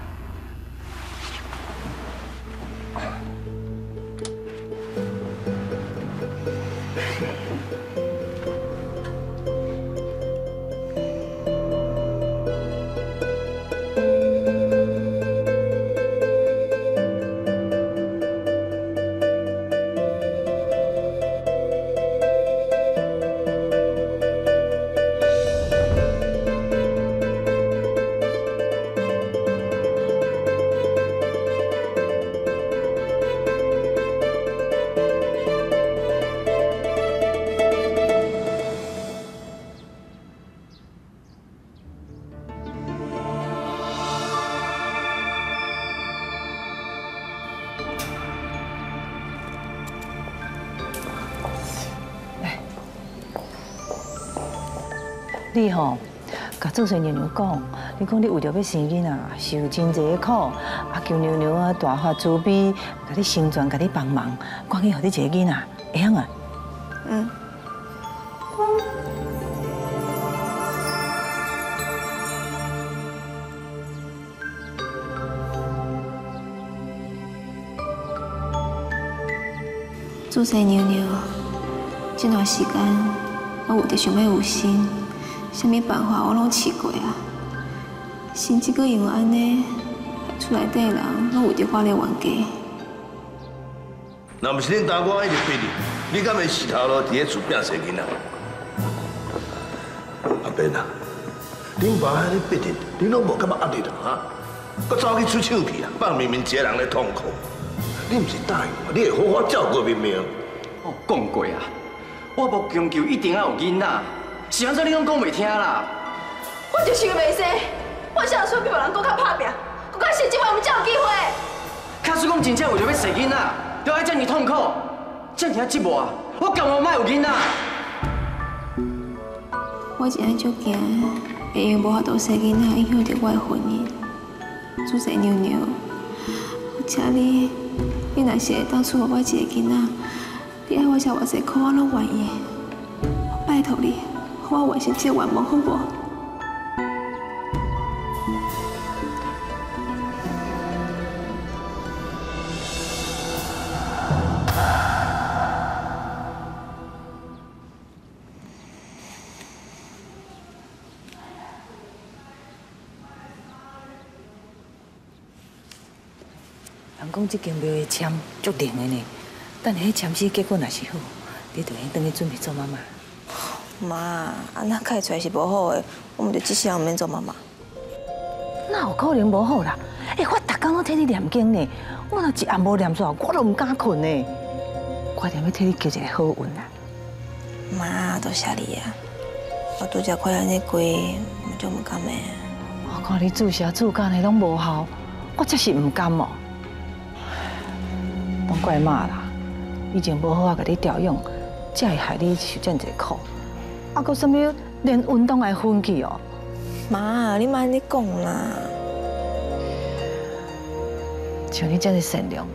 你吼、喔，甲做水娘娘讲，你讲你为着要生囡仔，受真济苦，啊求娘娘啊大发慈悲，甲你成全，甲你帮忙，赶紧互你一个囡仔，会晓啊？嗯。做水娘娘，这段时间我有得想要有心。 啥物办法我拢试过啊，甚至阁因为安尼，厝内底人拢有伫我咧冤家。若毋是恁大哥一直逼你，你敢会死头路伫咧厝拼生囡仔？阿伯啊，恁爸安尼逼你，你拢无感觉压力啊？哈，阁走去出手去啊，放明明一个人咧痛苦，你毋是答应我，你会好好照顾明明。我讲过啊，我无强求一定要有囡仔。 是安怎？你拢讲袂听啦！我就是袂生，我啥时阵比别人搁较打拼，搁较实际，我毋才有机会。假使讲真正为着要生囡仔，就爱遮尔痛苦，遮尔折磨，我甘愿莫有囡仔。我真安足惊，会因无法度生囡仔，影响着我的婚姻。主席娘娘，我请你，你若是会当赐予我一个囡仔，你爱我吃偌济苦，我拢愿意。拜托你。 我完成这愿望好不好？人讲这间庙的签足灵的呢，等下迄签诗结果若是好，你就应当去准备做妈妈。 妈，安那开出来是无好的，我们就只想免做妈妈。那有可能无好啦？哎、欸，我逐天拢替你念经呢，我若一暗无念煞，我都唔敢困呢。快点要替你求一个好运啦！妈，多谢你啊！我拄则看安尼过，我就唔甘的。我看你注射注干的拢无效，我真是唔甘哦。拢怪妈啦，以前无好啊，甲你调养，才会害你受真济苦。 啊，搁甚物连运动也分去哦？妈，你莫安尼讲啦。像你这么善良、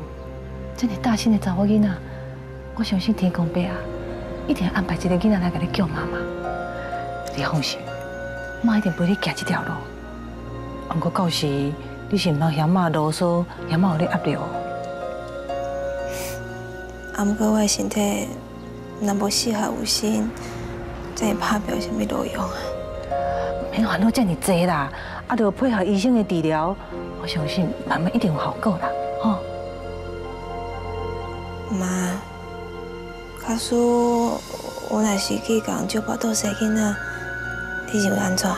这么大心的查某囡仔，我相信天公伯啊，一定安排一个囡仔来给你叫妈妈。你放心，妈一定陪你行这条路。不过到时你是毋通嫌妈啰嗦，嫌妈有你压力哦。啊，不过我的身体若无适合有心。 这拍表什么路用啊？免烦恼这么多啦，啊，着配合医生的治疗，我相信慢慢一定有效果啦，吼。妈，假使我若是去共人借巴肚生囡仔，你是要安怎？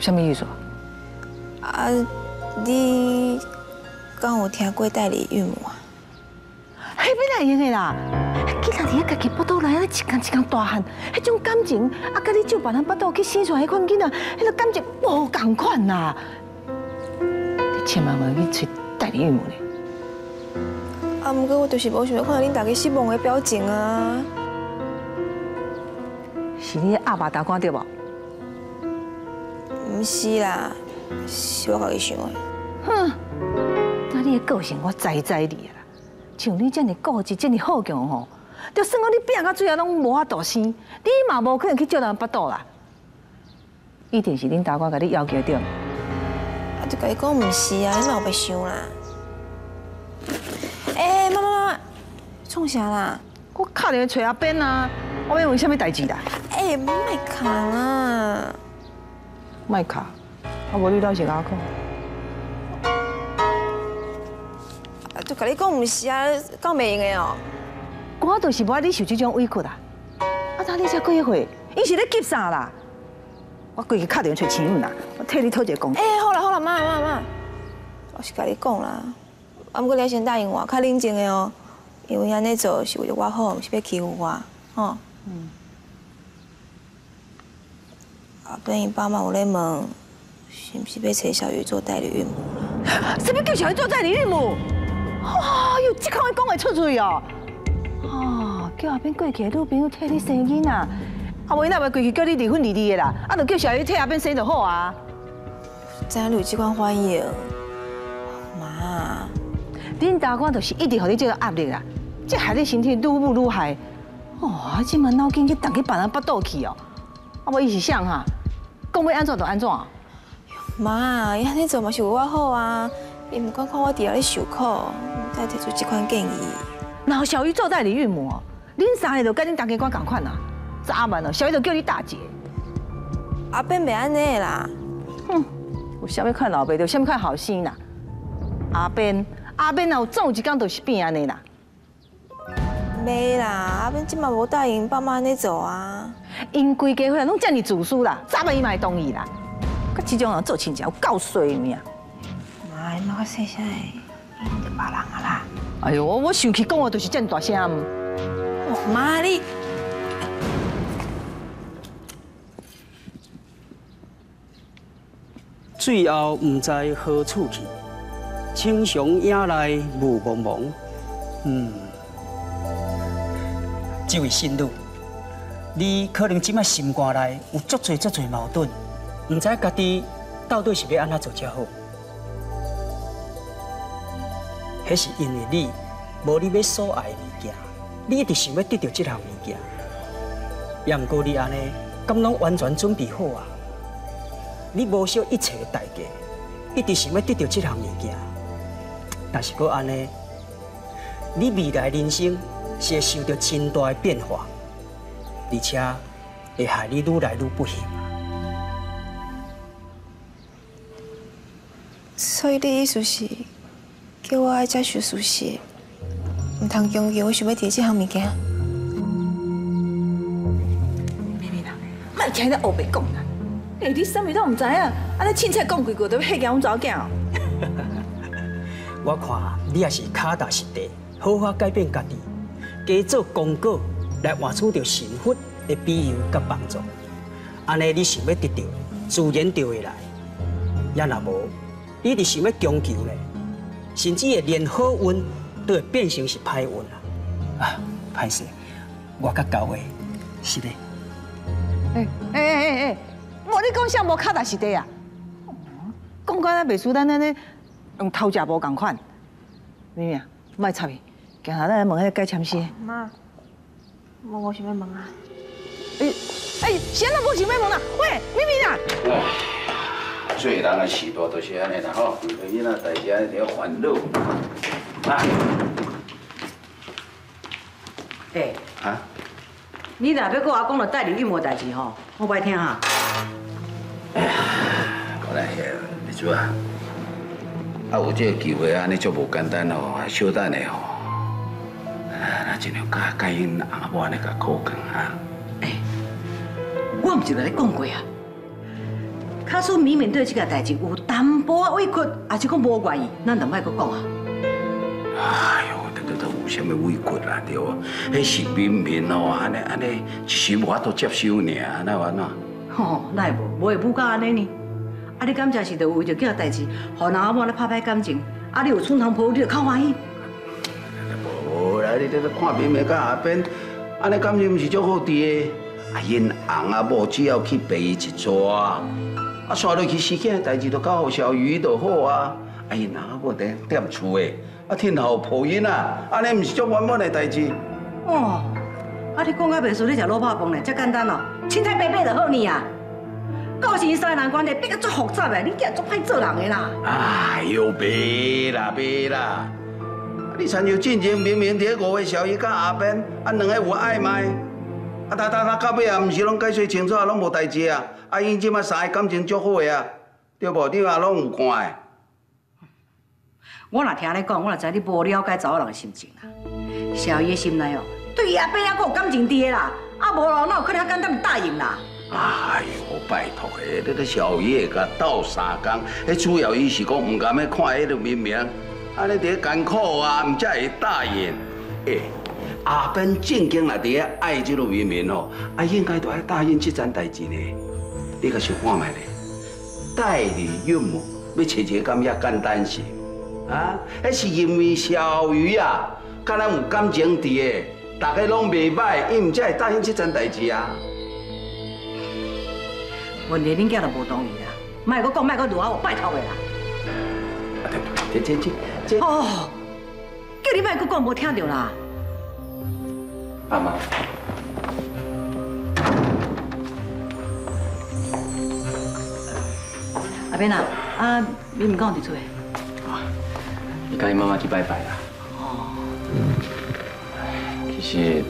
什么意思？啊，你敢有听过代理孕母啊？迄要哪会啦？既然是迄家己腹肚内啊，一工大汉，迄种感情啊，甲你借别人腹肚去生出迄款囡仔，迄个感情无同款啦。你千万莫去找代理孕母呢。啊，毋过我就是无想要看到恁大家失望的表情啊。是你阿爸打官对无？毋是啦，是我家己想的。哼，那你的个性我知你啦。 像你这么固执、这么好强吼，就算讲你拼到最后拢无法度生，你嘛无可能去借人巴肚啦。一定是恁大官甲你要求对。啊，就甲伊讲毋是啊，你嘛有白想啦。哎，妈妈妈，创啥啦？我打电话找阿边啊，我要问啥物代志啦？哎，莫卡啦，莫卡，啊无你倒是甲我讲。 就甲你讲，毋是啊，讲袂用的哦。我就是无爱你受这种委屈啦。啊，那你才几岁？伊是咧急啥啦？我规日打电话找亲母啦，我替你讨一个公道。哎，好啦好啦，妈，我是甲你讲啦。啊，不过你先答应我，较冷静的哦，因为安尼做是为了我好，毋是要欺负我，吼。嗯。啊，变伊爸妈有咧问，是毋是要找小鱼做代理孕母啦？什么叫小鱼做代理孕母？ 哇，有这款讲会出嘴哦！哦，叫阿边过去女朋友替你生囡仔，阿妹那袂过去叫你离婚离的啦，啊，就叫小姨替阿边生就好啊。知你有这款反应，妈，恁大官就是一直给你这个压力啦，这害你身体愈不愈害。哦，这满脑筋去动去别人巴肚去哦，啊，无伊是啥哈？讲要安怎就安怎。妈，伊安尼做嘛是为我好啊。 伊唔管看我伫遐咧受苦，唔再提出这款建议。然后小姨做代理孕母，恁三个就跟恁大家官同款啦。早晚哦，小姨就叫你大姐。阿伯袂安尼啦。哼，有啥物款老爸，有啥物款后生啦。阿伯若有总有一天就是变安尼啦。袂啦，阿伯即嘛无答应爸妈安尼做啊。因规家伙人拢遮尔自私啦，早晚伊嘛会同意啦。甲这种人做亲戚有够衰命。 哎，妈个细声的，你就别人啊啦！哎呦，我生气讲话就是这么大声。哦，妈你！最后唔知何处去，青松野来雾蒙蒙。嗯，这位新女，你可能即摆心肝内有足侪矛盾，唔知家己到底是要安怎做才好。 那是因为你无你要所爱的物件，你一直想要得到这项物件，也毋过你安尼，敢拢完全准备好啊？你无惜一切的代价，一直想要得到这项物件，但是佫安尼，你未来人生是会受到真大的变化，而且会害你愈来愈不幸。所以你意思是？ 叫我爱接受事实，唔通强求我想要摕这项物件。妹妹啦，莫听你胡白讲啦！哎，你啥物都唔知啊，安尼凊彩讲几句就要吓惊阮查某囝哦。我看你也是脚踏实地，好好改变家己，加做功课来换取到幸福的庇佑甲帮助。安尼你想要得到，自然就会来。也若无，你就想要强求咧。 甚至会连好运都会变成是歹运啦！啊，歹势，我较教的，是的。哎，无你讲啥无卡达是的啊？讲到咱袂输咱安尼用偷食无共款，妹妹啊，莫插伊，今下咱来问迄个解签师。妈，我想要问啊。哎，谁都无想要问啦？喂，妹妹啊！ 做人的时代就是安尼啦吼，囡仔代志安尼了烦恼，啊！哎，啊！你若要跟我讲了代理孕母代志吼，我不爱听哈。我来遐，你做啊！啊，有这个机会安尼足无简单哦，稍等下哦，啊，尽量甲因阿婆安尼甲沟通啊。哎，我毋是来讲过啊。 假使明明对这个代志有淡薄仔委屈，还是讲无愿意，咱就莫阁讲啊。哎呦，都有什么委屈啦，对无？迄是明明哦，安尼，一时无法度接受尔，那安怎？吼，奈无，袂不到安尼呢？啊，你感情是着为着囝代志，互人阿某咧拍歹感情，啊，你有寸通抱，你着较欢喜。无啦，你这看明明甲阿扁，安尼感情毋是足好治的。啊，因翁啊某只要去陪伊一撮，啊，刷落去事件代志着交互小鱼就好啊。啊，因翁啊某踮厝诶。 啊，天后抱因啊，安尼唔是种圆满的代志。哦，啊，你讲到袂输你食卤肉饭嘞，遮简单哦，凊彩白白就好呢啊。到时三人关系变到足复杂嘞，你计足歹做人个啦。哎呦，别啦别啦，啊，你参照进前明明伫五个小姨甲阿扁，啊两个有爱卖，啊呾到尾啊，唔是拢解释清楚啊，拢无代志啊。啊，因即摆三个感情足好个啊，对无？你嘛拢有看个。 我若听你讲，我若知你无了解查某人的心情啦。小姨的心内哦，对伊阿伯还佫有感情伫个啦，啊无咯，哪有可能简单答应啦？哎呦，拜托诶，你小姨会甲斗三工，迄主要伊是讲唔甘要看迄个明明，安尼伫艰苦啊，唔才会答应。诶，阿扁正经也伫爱即个明明哦，啊应该都爱答应即件代志呢。你甲想看卖咧？代理孕母要找一个敢遐简单些？ 啊，迄是因为小鱼啊，甲咱有感情伫诶，大家拢袂歹，伊毋才会答应这件代志啊。问题恁囝就无同意啦，卖阁讲，卖阁乱我拜托诶啦。这哦，叫你卖阁讲，无听着啦。阿妈，阿扁啊，啊，你毋讲伫厝诶？ 你跟你妈妈去拜拜啦。哦。其实，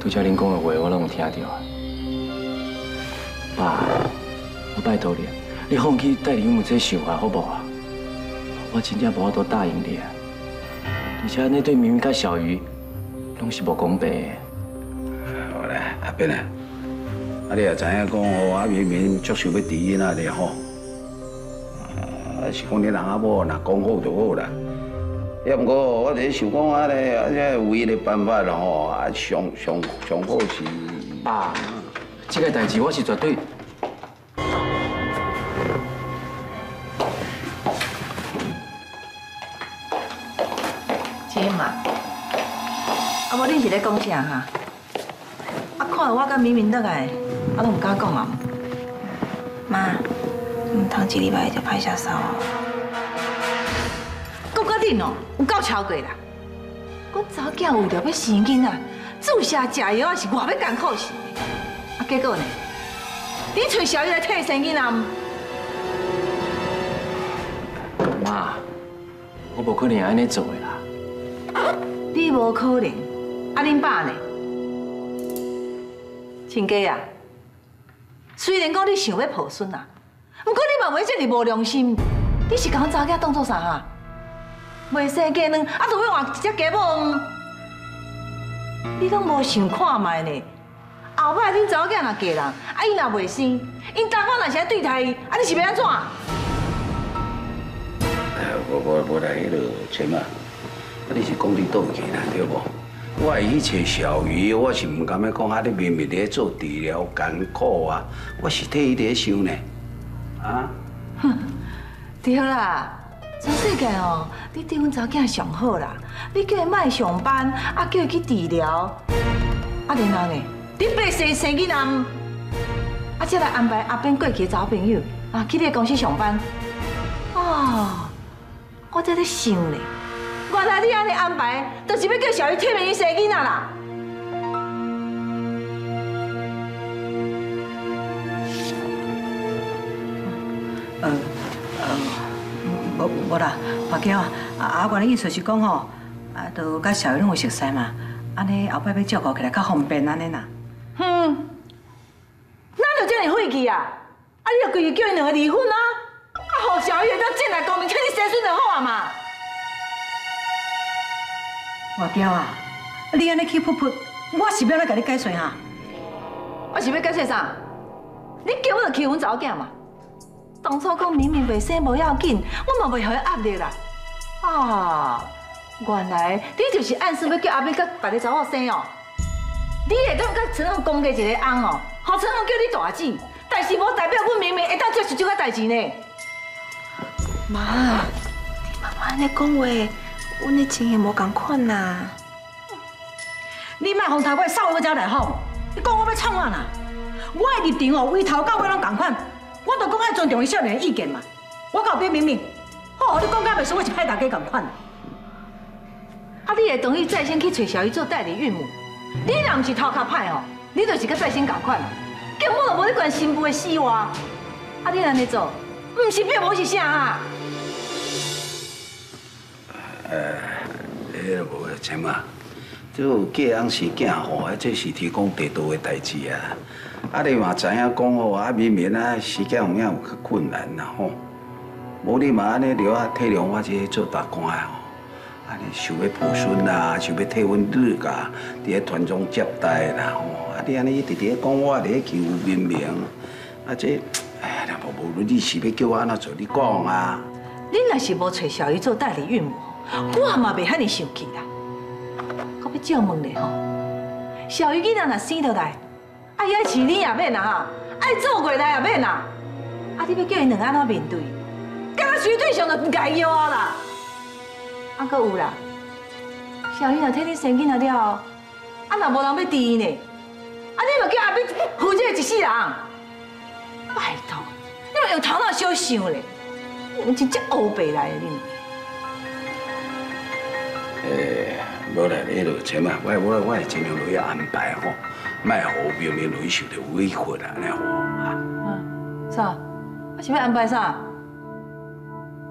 拄则恁讲的话我拢有听到。爸，我拜托你，你放弃代理孕母这想法好不好？我真正无法度答应你啊！而且你对明明甲小鱼，拢是无公平的。好啦，阿扁啊，啊你也知影讲哦，阿明明足想要治伊那里吼。 是讲你人阿某，若讲好就好啦。要毋过我伫想讲啊咧，啊这唯一的办法咯吼，啊上好是。爸，这个代志我是绝对。姐嘛，啊无恁是咧讲啥哈？啊看到我甲明明倒来，啊拢唔敢讲啊。妈。 头一礼拜就拍下手，讲到恁哦，有够超过啦！讲早囝为着要生囡仔，注射食药是偌要艰苦死。啊，结果呢？你找小姨来替生囡仔？妈，我无可能安尼做的啦。你无可能，啊，恁爸呢？亲家啊，虽然讲你想要抱孙啊。 不过你嘛袂这哩无良心，你是把阮查某囝当作啥哈？袂生鸡卵，啊，都要换一只鸡母，你拢无想看卖呢？后摆恁查某囝若嫁人，啊，伊若袂生，因当官若是安对待伊，啊，你是要安怎？我来迄落钱啊，啊，你是讲你倒去啦，对无？我会去找小鱼，我是唔甘要讲啊，你明明咧做治疗艰苦啊，我是替伊咧想呢。 啊，哼，对啦，全世界哦，你对阮查某囝上好啦，你叫伊莫上班，啊叫伊去治疗，啊然后呢，你爸生囡仔，啊再来安排阿扁过去找朋友，啊去你公司上班。哦，我在想呢，原来你安尼安排，就是要叫小姨替明生囡仔啦。 无啦，白娇啊，啊，我的意思是讲吼，啊，都甲小姨拢有熟识嘛，安尼后摆要照顾起来较方便安尼啦。哼，哪着这样晦气啊？啊，你着规日叫因两个离婚啊？啊，互小姨当进来公平替你生孙就好啊嘛。白娇啊，你安尼气噗噗，我是要来甲你解释哈。我是要解释啥？你叫我着欺负阮查某囝嘛？ 当初讲明明袂生无要紧，我嘛袂予伊压力啦。啊，原来你就是暗示要叫阿美甲别个查某生哦。你会当甲陈红公家一个翁哦，好陈红叫你大姐，但是无代表阮明明会当接受这个代志呢。妈，你妈妈安尼讲话，阮的情形无共款呐。你莫哄头尾扫我遮来吼！你讲我要创啊啦！我的立场哦，从头到尾拢共款，我都讲爱尊重伊少年的意见嘛。我到边明明，吼，你讲到袂输我一派大家共款。 啊！你会同意再生去找小姨做代理孕母？你若唔是头壳歹哦，你就是跟再生同款，根本就无咧管新妇的死活。啊！你安尼做，唔是变无是啥啊？迄无钱嘛，就嫁翁生囝吼，这是天公地道的代志啊！啊，你嘛知影讲吼，啊明明啊时间有影有较困难啦吼，无你嘛安尼了啊体谅我这做大官的吼。 啊！你想要抱孙啦，想要替阮女啊，伫咧传宗接代啦吼！啊！你安尼一直伫咧讲我伫咧求明明，啊这哎，那无论你是要叫我安怎做，你讲啊！你若是无找小姨做代理孕母，我嘛袂遐尼生气啦。我要借问咧吼，小姨囡仔若生落来，啊，遐饲你也免啦吼，爱做过来也免啦，啊，你要叫因两安怎面对？敢若水准上就解药啊啦！ 啊，搁有啦！小姨若替你生囡仔了后，啊，若无人要治伊呢？啊，你著叫阿妹负责一世人。拜托，你著用头脑小想咧，你真正乌白来啊你！无啦，迄落钱嘛，我会尽量落去安排吼，莫互明明落去受着委屈啦，安尼好啊。嗯，啥？我想要安排啥？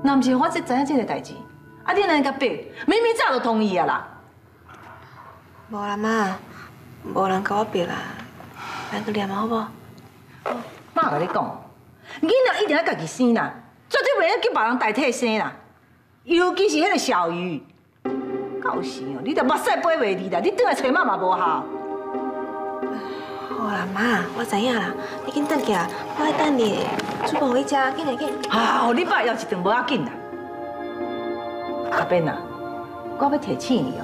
若毋是我即知影即个代志。 啊！你那个白，明明早就同意啊啦。无啦妈，无人甲我白啦，来去念好不好？妈甲你讲，囡仔一定要家己生啦，绝对袂用叫别人代替生啦。尤其是迄个小鱼，到时哦，你着目屎飞袂离啦，你转来找妈嘛无效。好啦妈，我知影啦，你紧转去啊，我来等你。煮饭回家，紧来紧。好，你爸枵一顿无要紧啦。 阿斌啊，我要提醒你哦，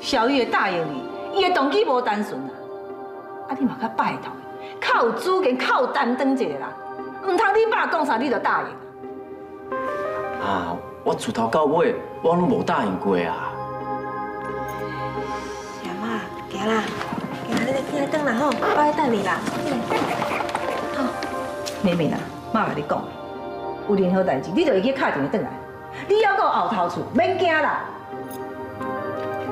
小玉会答应你，伊的动机无单纯啦。啊，你嘛较拜托，较有主见，较有担当一个啦，唔通你爸讲啥你就答应。啊，我从头到尾我拢无答应过啊。阿妈，行啦，行啦，你来等啦吼，我来等你啦。好，妹妹啦，妈甲你讲，有任何代志，你就会去打电话转来。 你要到后头厝，免惊啦！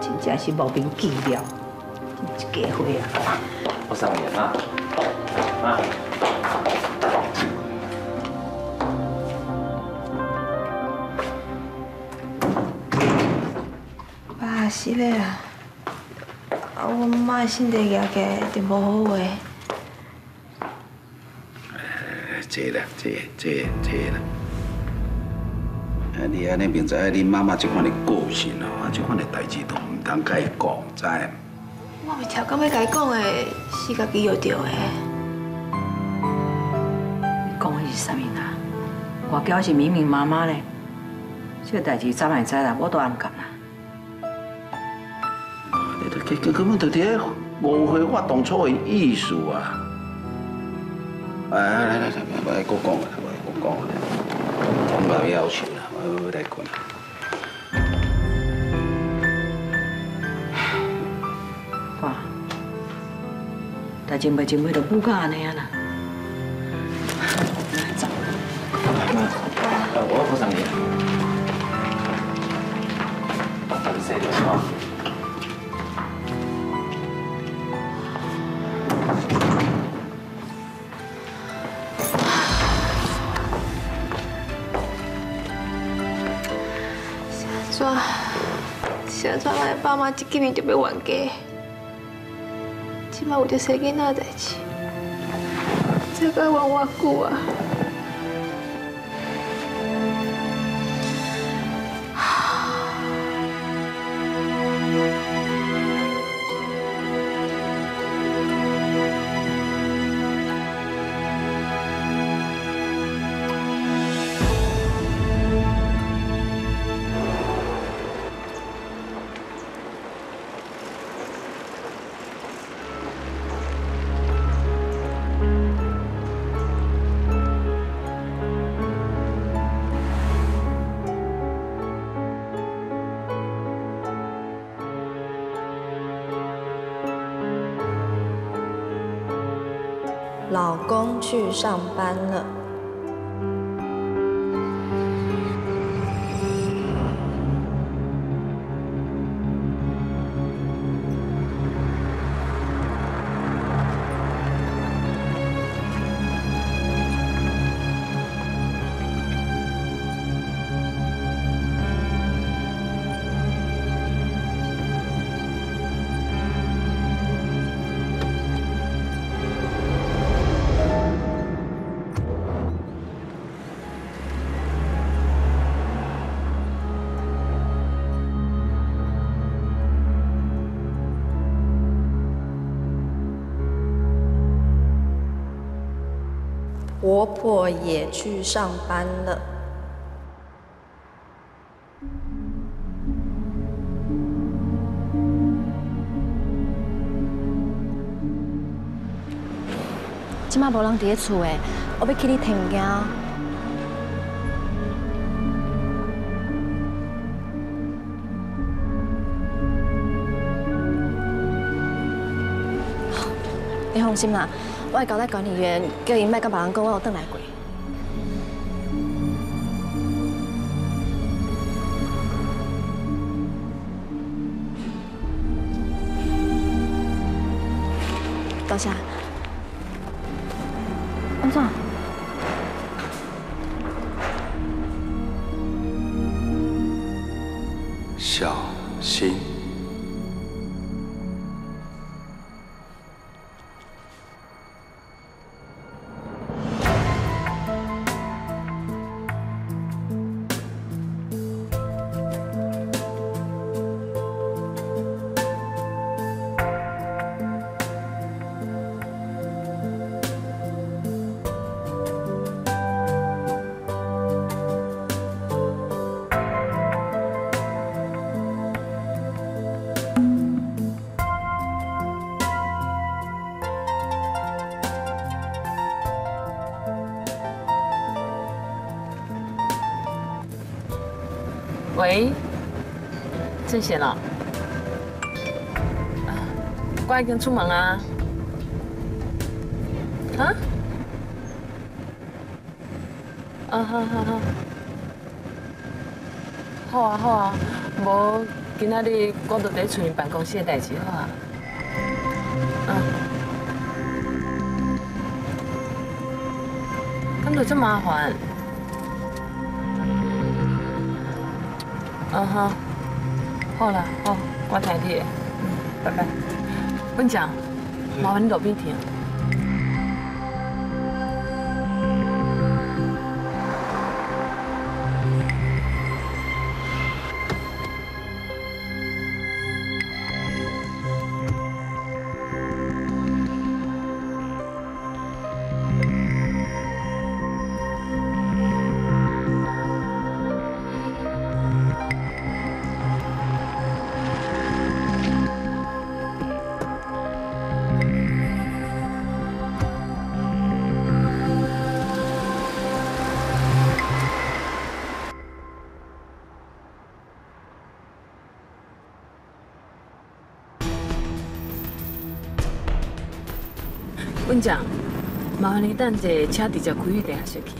真正是无凭据了，真一家伙啊！我送你啊，妈。爸是嘞啦，啊，我妈身体也个就无好个。这啦。 你安尼明知你妈妈这款的个性哦，啊这款的代志都唔通甲伊讲，知唔？我未超工要甲伊讲的，是家己要着的。你讲的是啥物啊？我叫是明明妈妈嘞，这个代志早咪知啦，我都暗讲啦。你都根本就伫误会我当初的意思啊！来，我来讲啦，我唔要求啦。 我来困。哇！但真袂到补假安尼啊啦。走。妈，我补上你。多谢你啊。爸妈一见面就要冤家，即摆有着生囡仔代志，这个冤偌久啊！老公去上班了。婆婆也去上班了。今嘛无人伫厝诶，我要去你听件。你放心啦。 我会交代管理员，叫伊莫甲别人讲我有转来过。多谢。安怎？小心。 喂，郑贤了，乖，跟出门啊？啊？啊，好好好，好啊好啊，无今仔日我著伫厝里办公室的代志好啊。嗯，咁著真麻烦。 嗯哼，好啦，好，我听你的，拜拜。文强，麻烦你路边停。文长，麻烦你等者，车直接开去地下室去。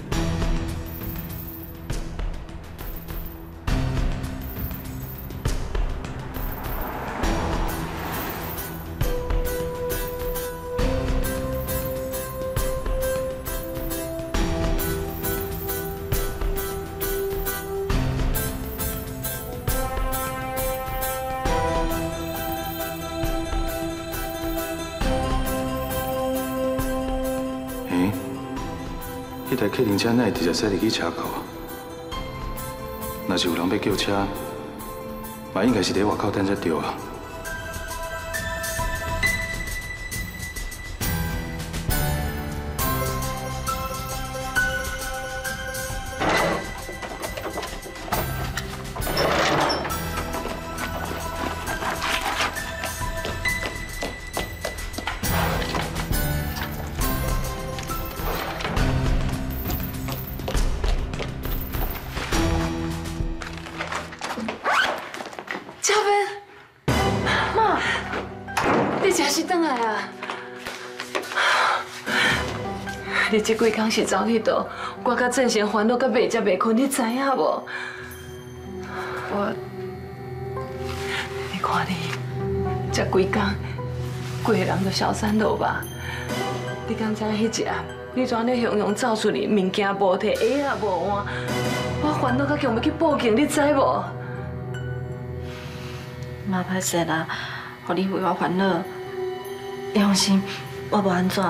台客运车哪会直接驶入去车口啊？若是有人要叫车，嘛应该是伫外口等才对啊。妈，你真是回来啊！你这几天是走去倒？我甲正贤烦恼到袂食袂困，你知影无？我，你看你，这几天过人就小三路吧。你刚才迄一暗，你怎咧雄雄走出去，物件无摕，鞋也无换，我烦恼到强要去报警，你知无？妈歹势啦，互你为我烦恼。你放心，我无安怎。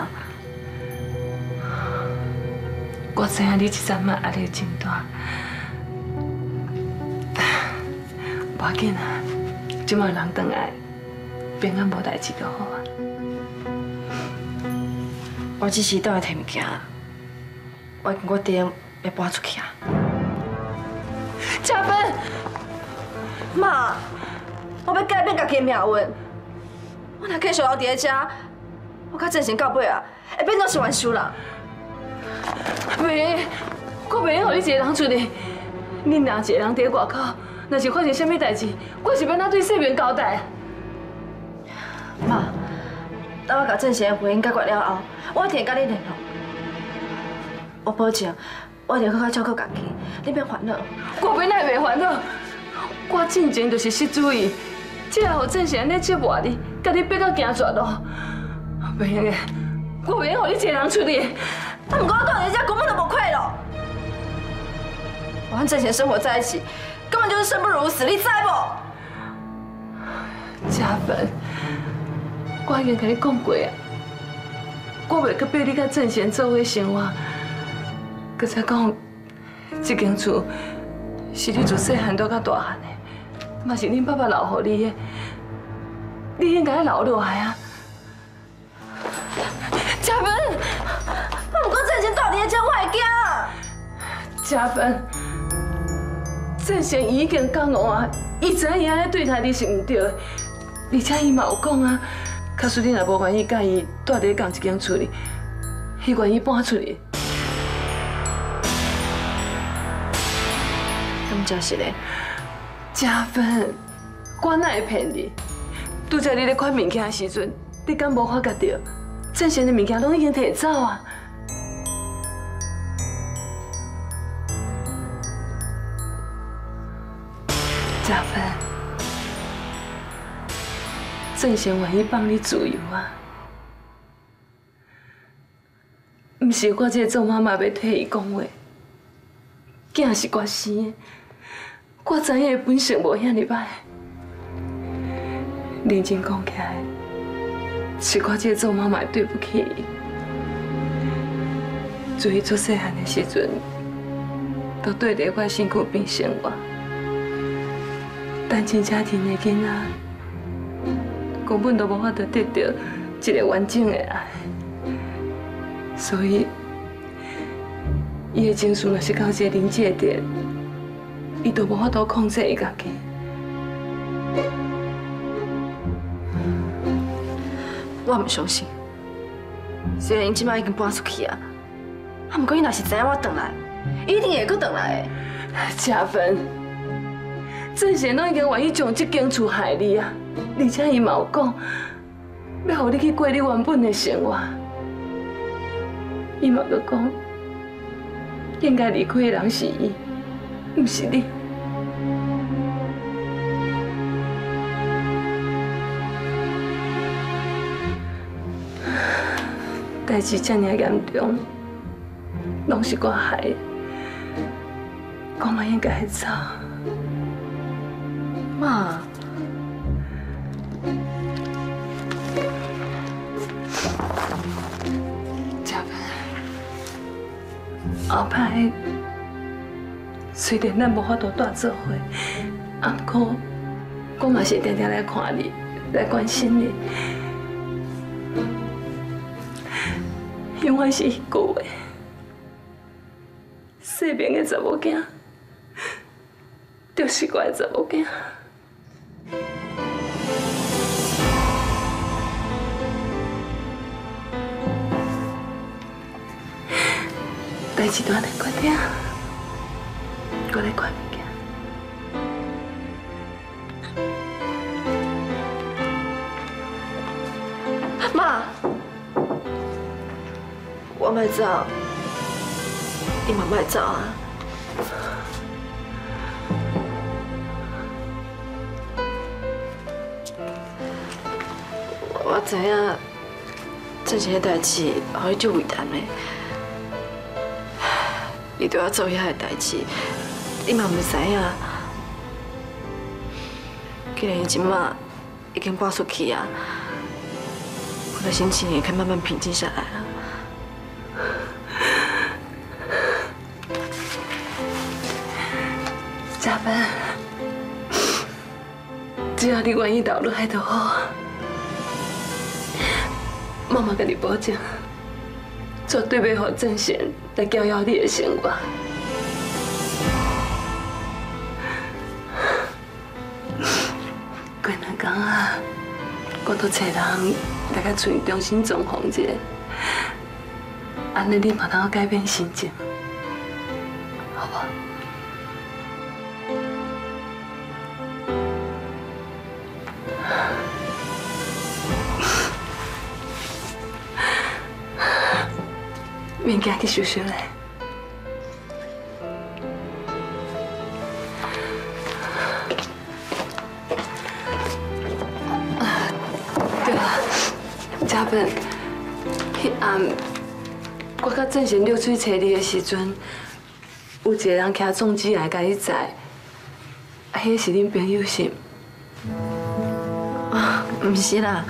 我知影你这阵仔压力真大，无要紧啊，即卖人回来，平安无代志就好啊。我只是倒来摕物件，我店要搬出去啊。嘉芬，妈，我要改变家己的命运，我若继续留伫咧遮，我甲正贤到尾啊，会变做是冤仇人。 袂，我袂用让你一个人出去。你若一个人在外口，若是发生什么代志，我是要哪对世面交代？妈，当我甲正贤的婚姻解决了后，我一定甲你联络。我保证，我一定更加照顾家己，你别烦恼。我本来袂烦恼，我进前就是失主意，才让正贤安尼折磨你，甲你逼到行绝路。袂用的，我袂用让你一个人出去。 他们跟我讲，人家根本都不快乐。我和正贤生活在一起，根本就是生不如死，你知不？嘉芬，我已经跟你讲过啊，我袂去逼你跟正贤做伙生活。搁再讲，这间厝是你自细汉到大汉的，嘛是恁爸爸留互你的，你应该留落来啊。嘉芬。 嘉芬，正贤已经讲我啊，伊知影安尼对待你是唔对的，而且伊嘛有讲啊，假使你若无愿意甲伊住伫同一间厝里，伊愿意搬出去。咁真实嘞，嘉芬，我哪会骗你？拄则你咧看物件的时阵，你敢无发觉着？正贤的物件拢已经摕走啊！ 嘉芬，正贤愿意放你自由啊！毋是我这做妈妈要替伊讲话，囝是我生的，我知影伊本性无遐尼歹。认真讲起来，是我这做妈妈对不起伊。自伊做细汉的时阵，都对伫我身躯边生活。 单亲家庭的囡仔，根本都无法度得到一个完整的爱，所以，伊的情绪若是到一个临界点，伊都无法度控制伊家己。我唔相信，虽然伊即摆已经搬出去啊，啊，不过伊若是知影我回来，伊一定会阁回来的。嘉芬。 正贤拢已经愿意将这间厝害你啊，而且伊嘛有讲，要互你去过你原本的生活。伊嘛阁讲，应该离开的人是伊，毋是你。代志这么严重，拢是我害的，我嘛应该走。 妈，嘉芬，后摆虽然咱无法度大做伙，啊，不过我嘛是常常来看你，来关心你，永远是一句话：世面的查某囝，就是我的查某囝。 代志大，等我听。我来看物件。妈，我莫走，你嘛莫走啊！我知影做这个代志，互伊足为难的。你对我做遐个代志，你嘛毋知影。既然伊即马已经搬出去啊，我的心情也可以慢慢平静下来了。 嘉班，只要你愿意投入海就好。妈妈跟你保证，绝对袂让郑贤来搅扰你的生活。过两天啊，我都找人来甲厝重新装潢一下，安尼你嘛能改变心情，好不好？ 免惊去休息嘞。对啊，嘉芬，迄暗我甲郑贤六出去找你的时阵，有一个人骑重机来甲你载，迄是恁朋友是？啊，唔是啦，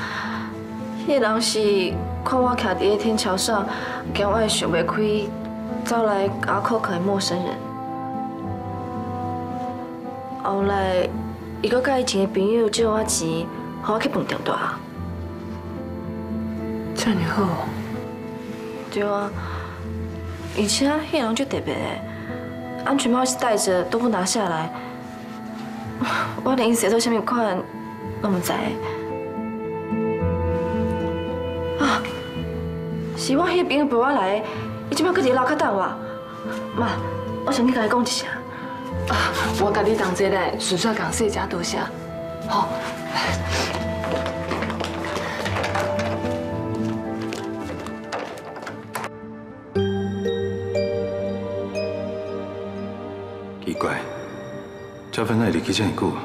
迄人是看我徛伫个天桥上。 惊我想袂开，走来甲我靠靠的陌生人。后来，伊阁甲以前的朋友借我钱，互我去饭店住。这么好？对啊，而且迄人就特别的，安全帽是戴着都不拿下来，我连伊写做啥物款，拢唔知。 是我迄朋友陪我来的，伊即摆搁伫楼骹等我。妈，我想去甲伊讲一声。啊，我甲你同齐来，顺续共说一声多谢。好。奇怪，嘉芬奈离去遮尼久啊？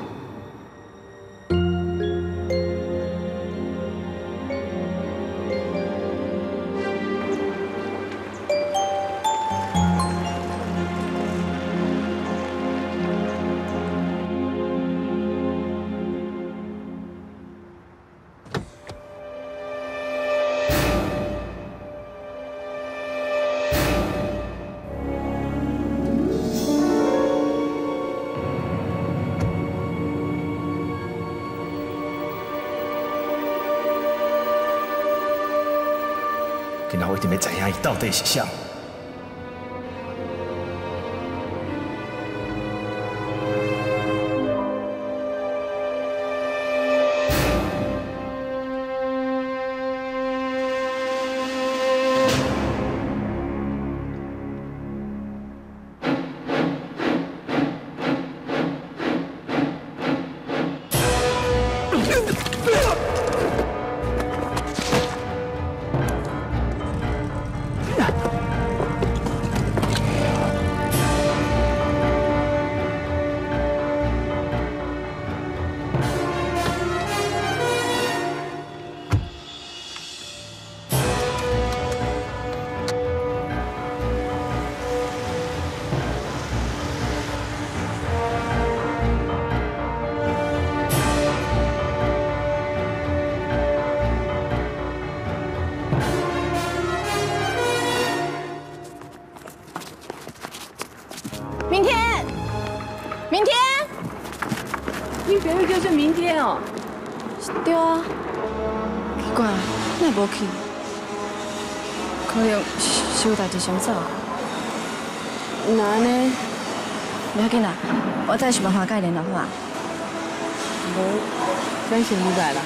我一定要知影伊到底是谁。对啊，奇怪，哪会无去？可能是有代志想走。那呢？不要紧啦，我再想办法改联络好啊。无，咱先不来啦。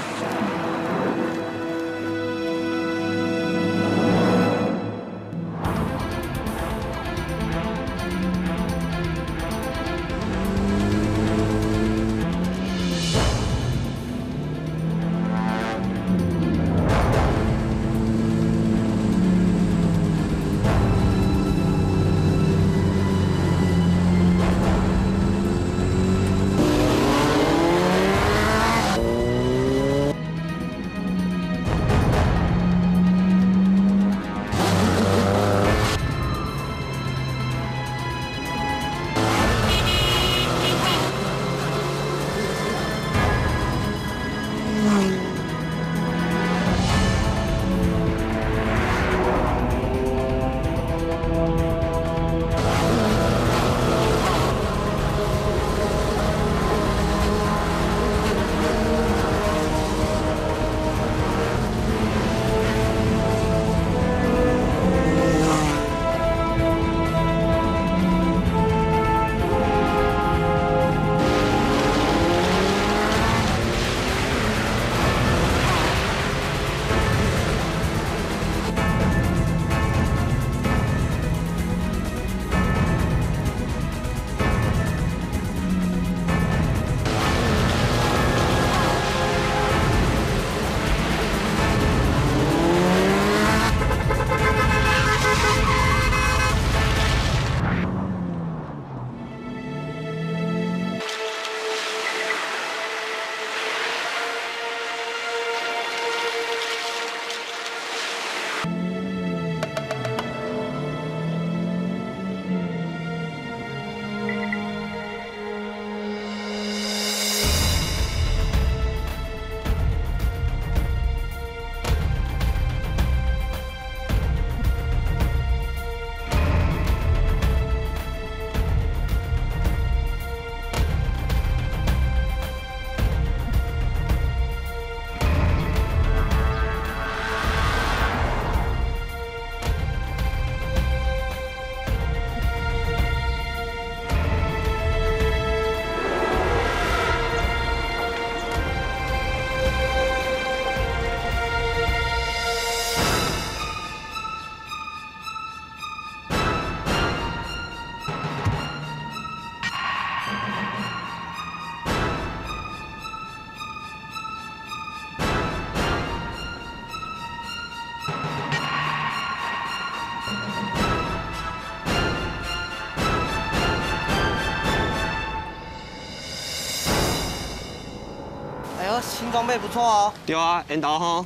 新装备不错哦。对啊，缘投吼。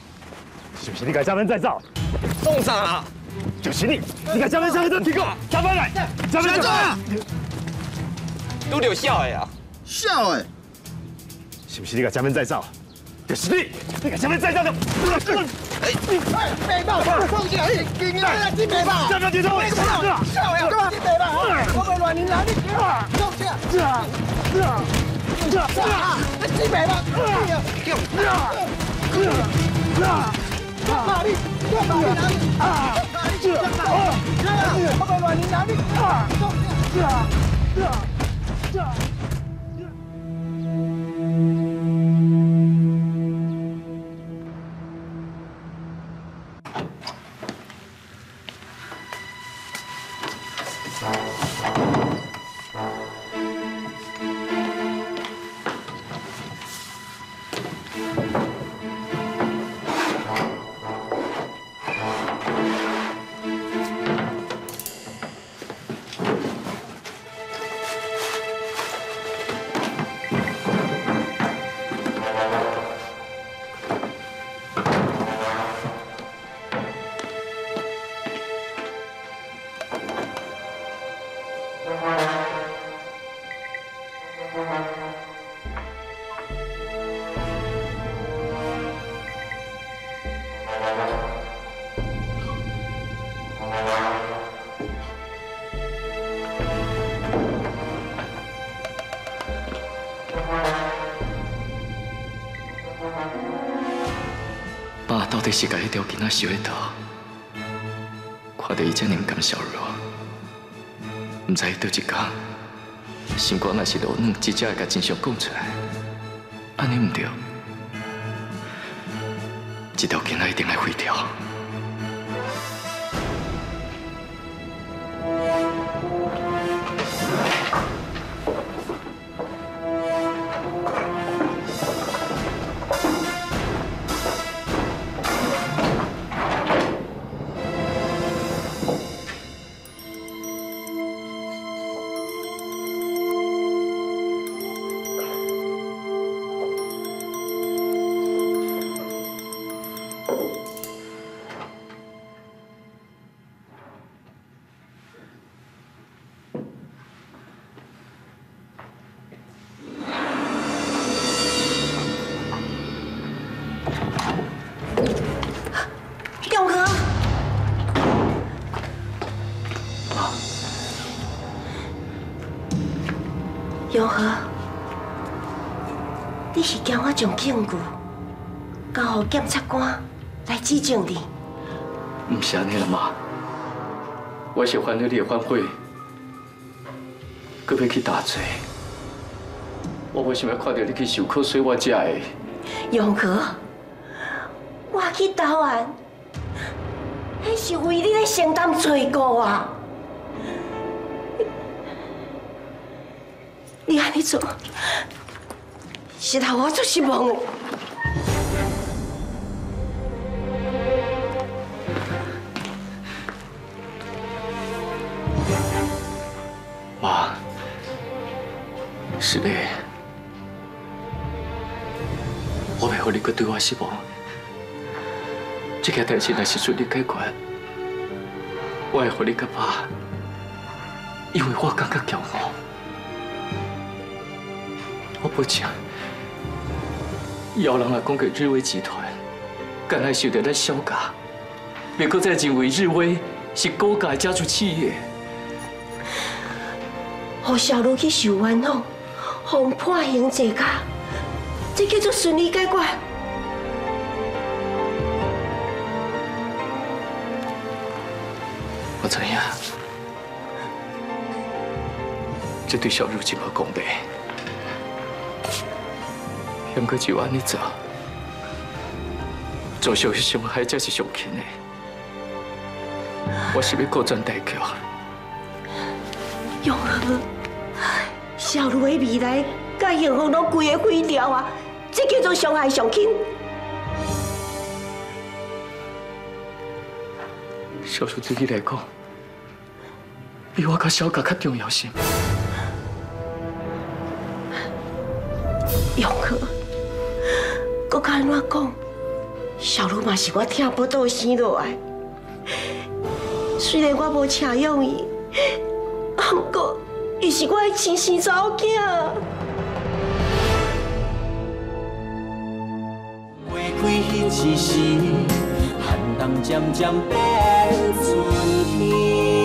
就是你家加班再造。送上啊！就是你，你家加班上一顿提供，加班来，加班来。都有笑哎啊！笑哎！是不是你家加班再造？就是你，你家加班再造的。 北霸，放起来！你来进北霸！站住！别动！笑呀！干嘛？进北霸！我们软泥拿你给我！放起来！是啊！进北霸！是啊！ 爸到底是把那条囡仔收在倒？看到伊这样甘笑容，唔知倒一天，心肝若是落软，直接会甲真相讲出来，安尼唔对。这条囡仔一定要毁掉。 姚和，你是惊我上警局，交予检察官来指证你？唔是安尼啦，妈，我是烦恼你的反悔，搁要去打罪。我无想要看到你去受苦，所以我才会。姚和，我去投案，迄是为你咧承担罪过啊！ 你安尼做，是让我最失望的。妈，是你，我袂让你阁对我失望。这件代志若是顺利解决，我会让你甲爸，因为我感觉骄傲。 我不讲，以后人若讲过日威集团，干那受到咱萧家，别搁再认为日威是高家的家族企业。让小卢去受冤枉，互判刑坐监，这叫做顺利解决。我知影，这对小卢真无公平。 两个就安尼做，做受伤害才是上轻的。我是要顾全大局。永和，小女的未来、甲幸福拢规个毁掉啊！这叫做伤害上轻。小女对你来讲，比我甲小家较重要些。永和。搁甲安怎讲？小茹嘛是我疼不到生落来，虽然我无请养伊，啊，不过伊是我的亲生查某囝。 归去一时，寒冬渐渐变春天。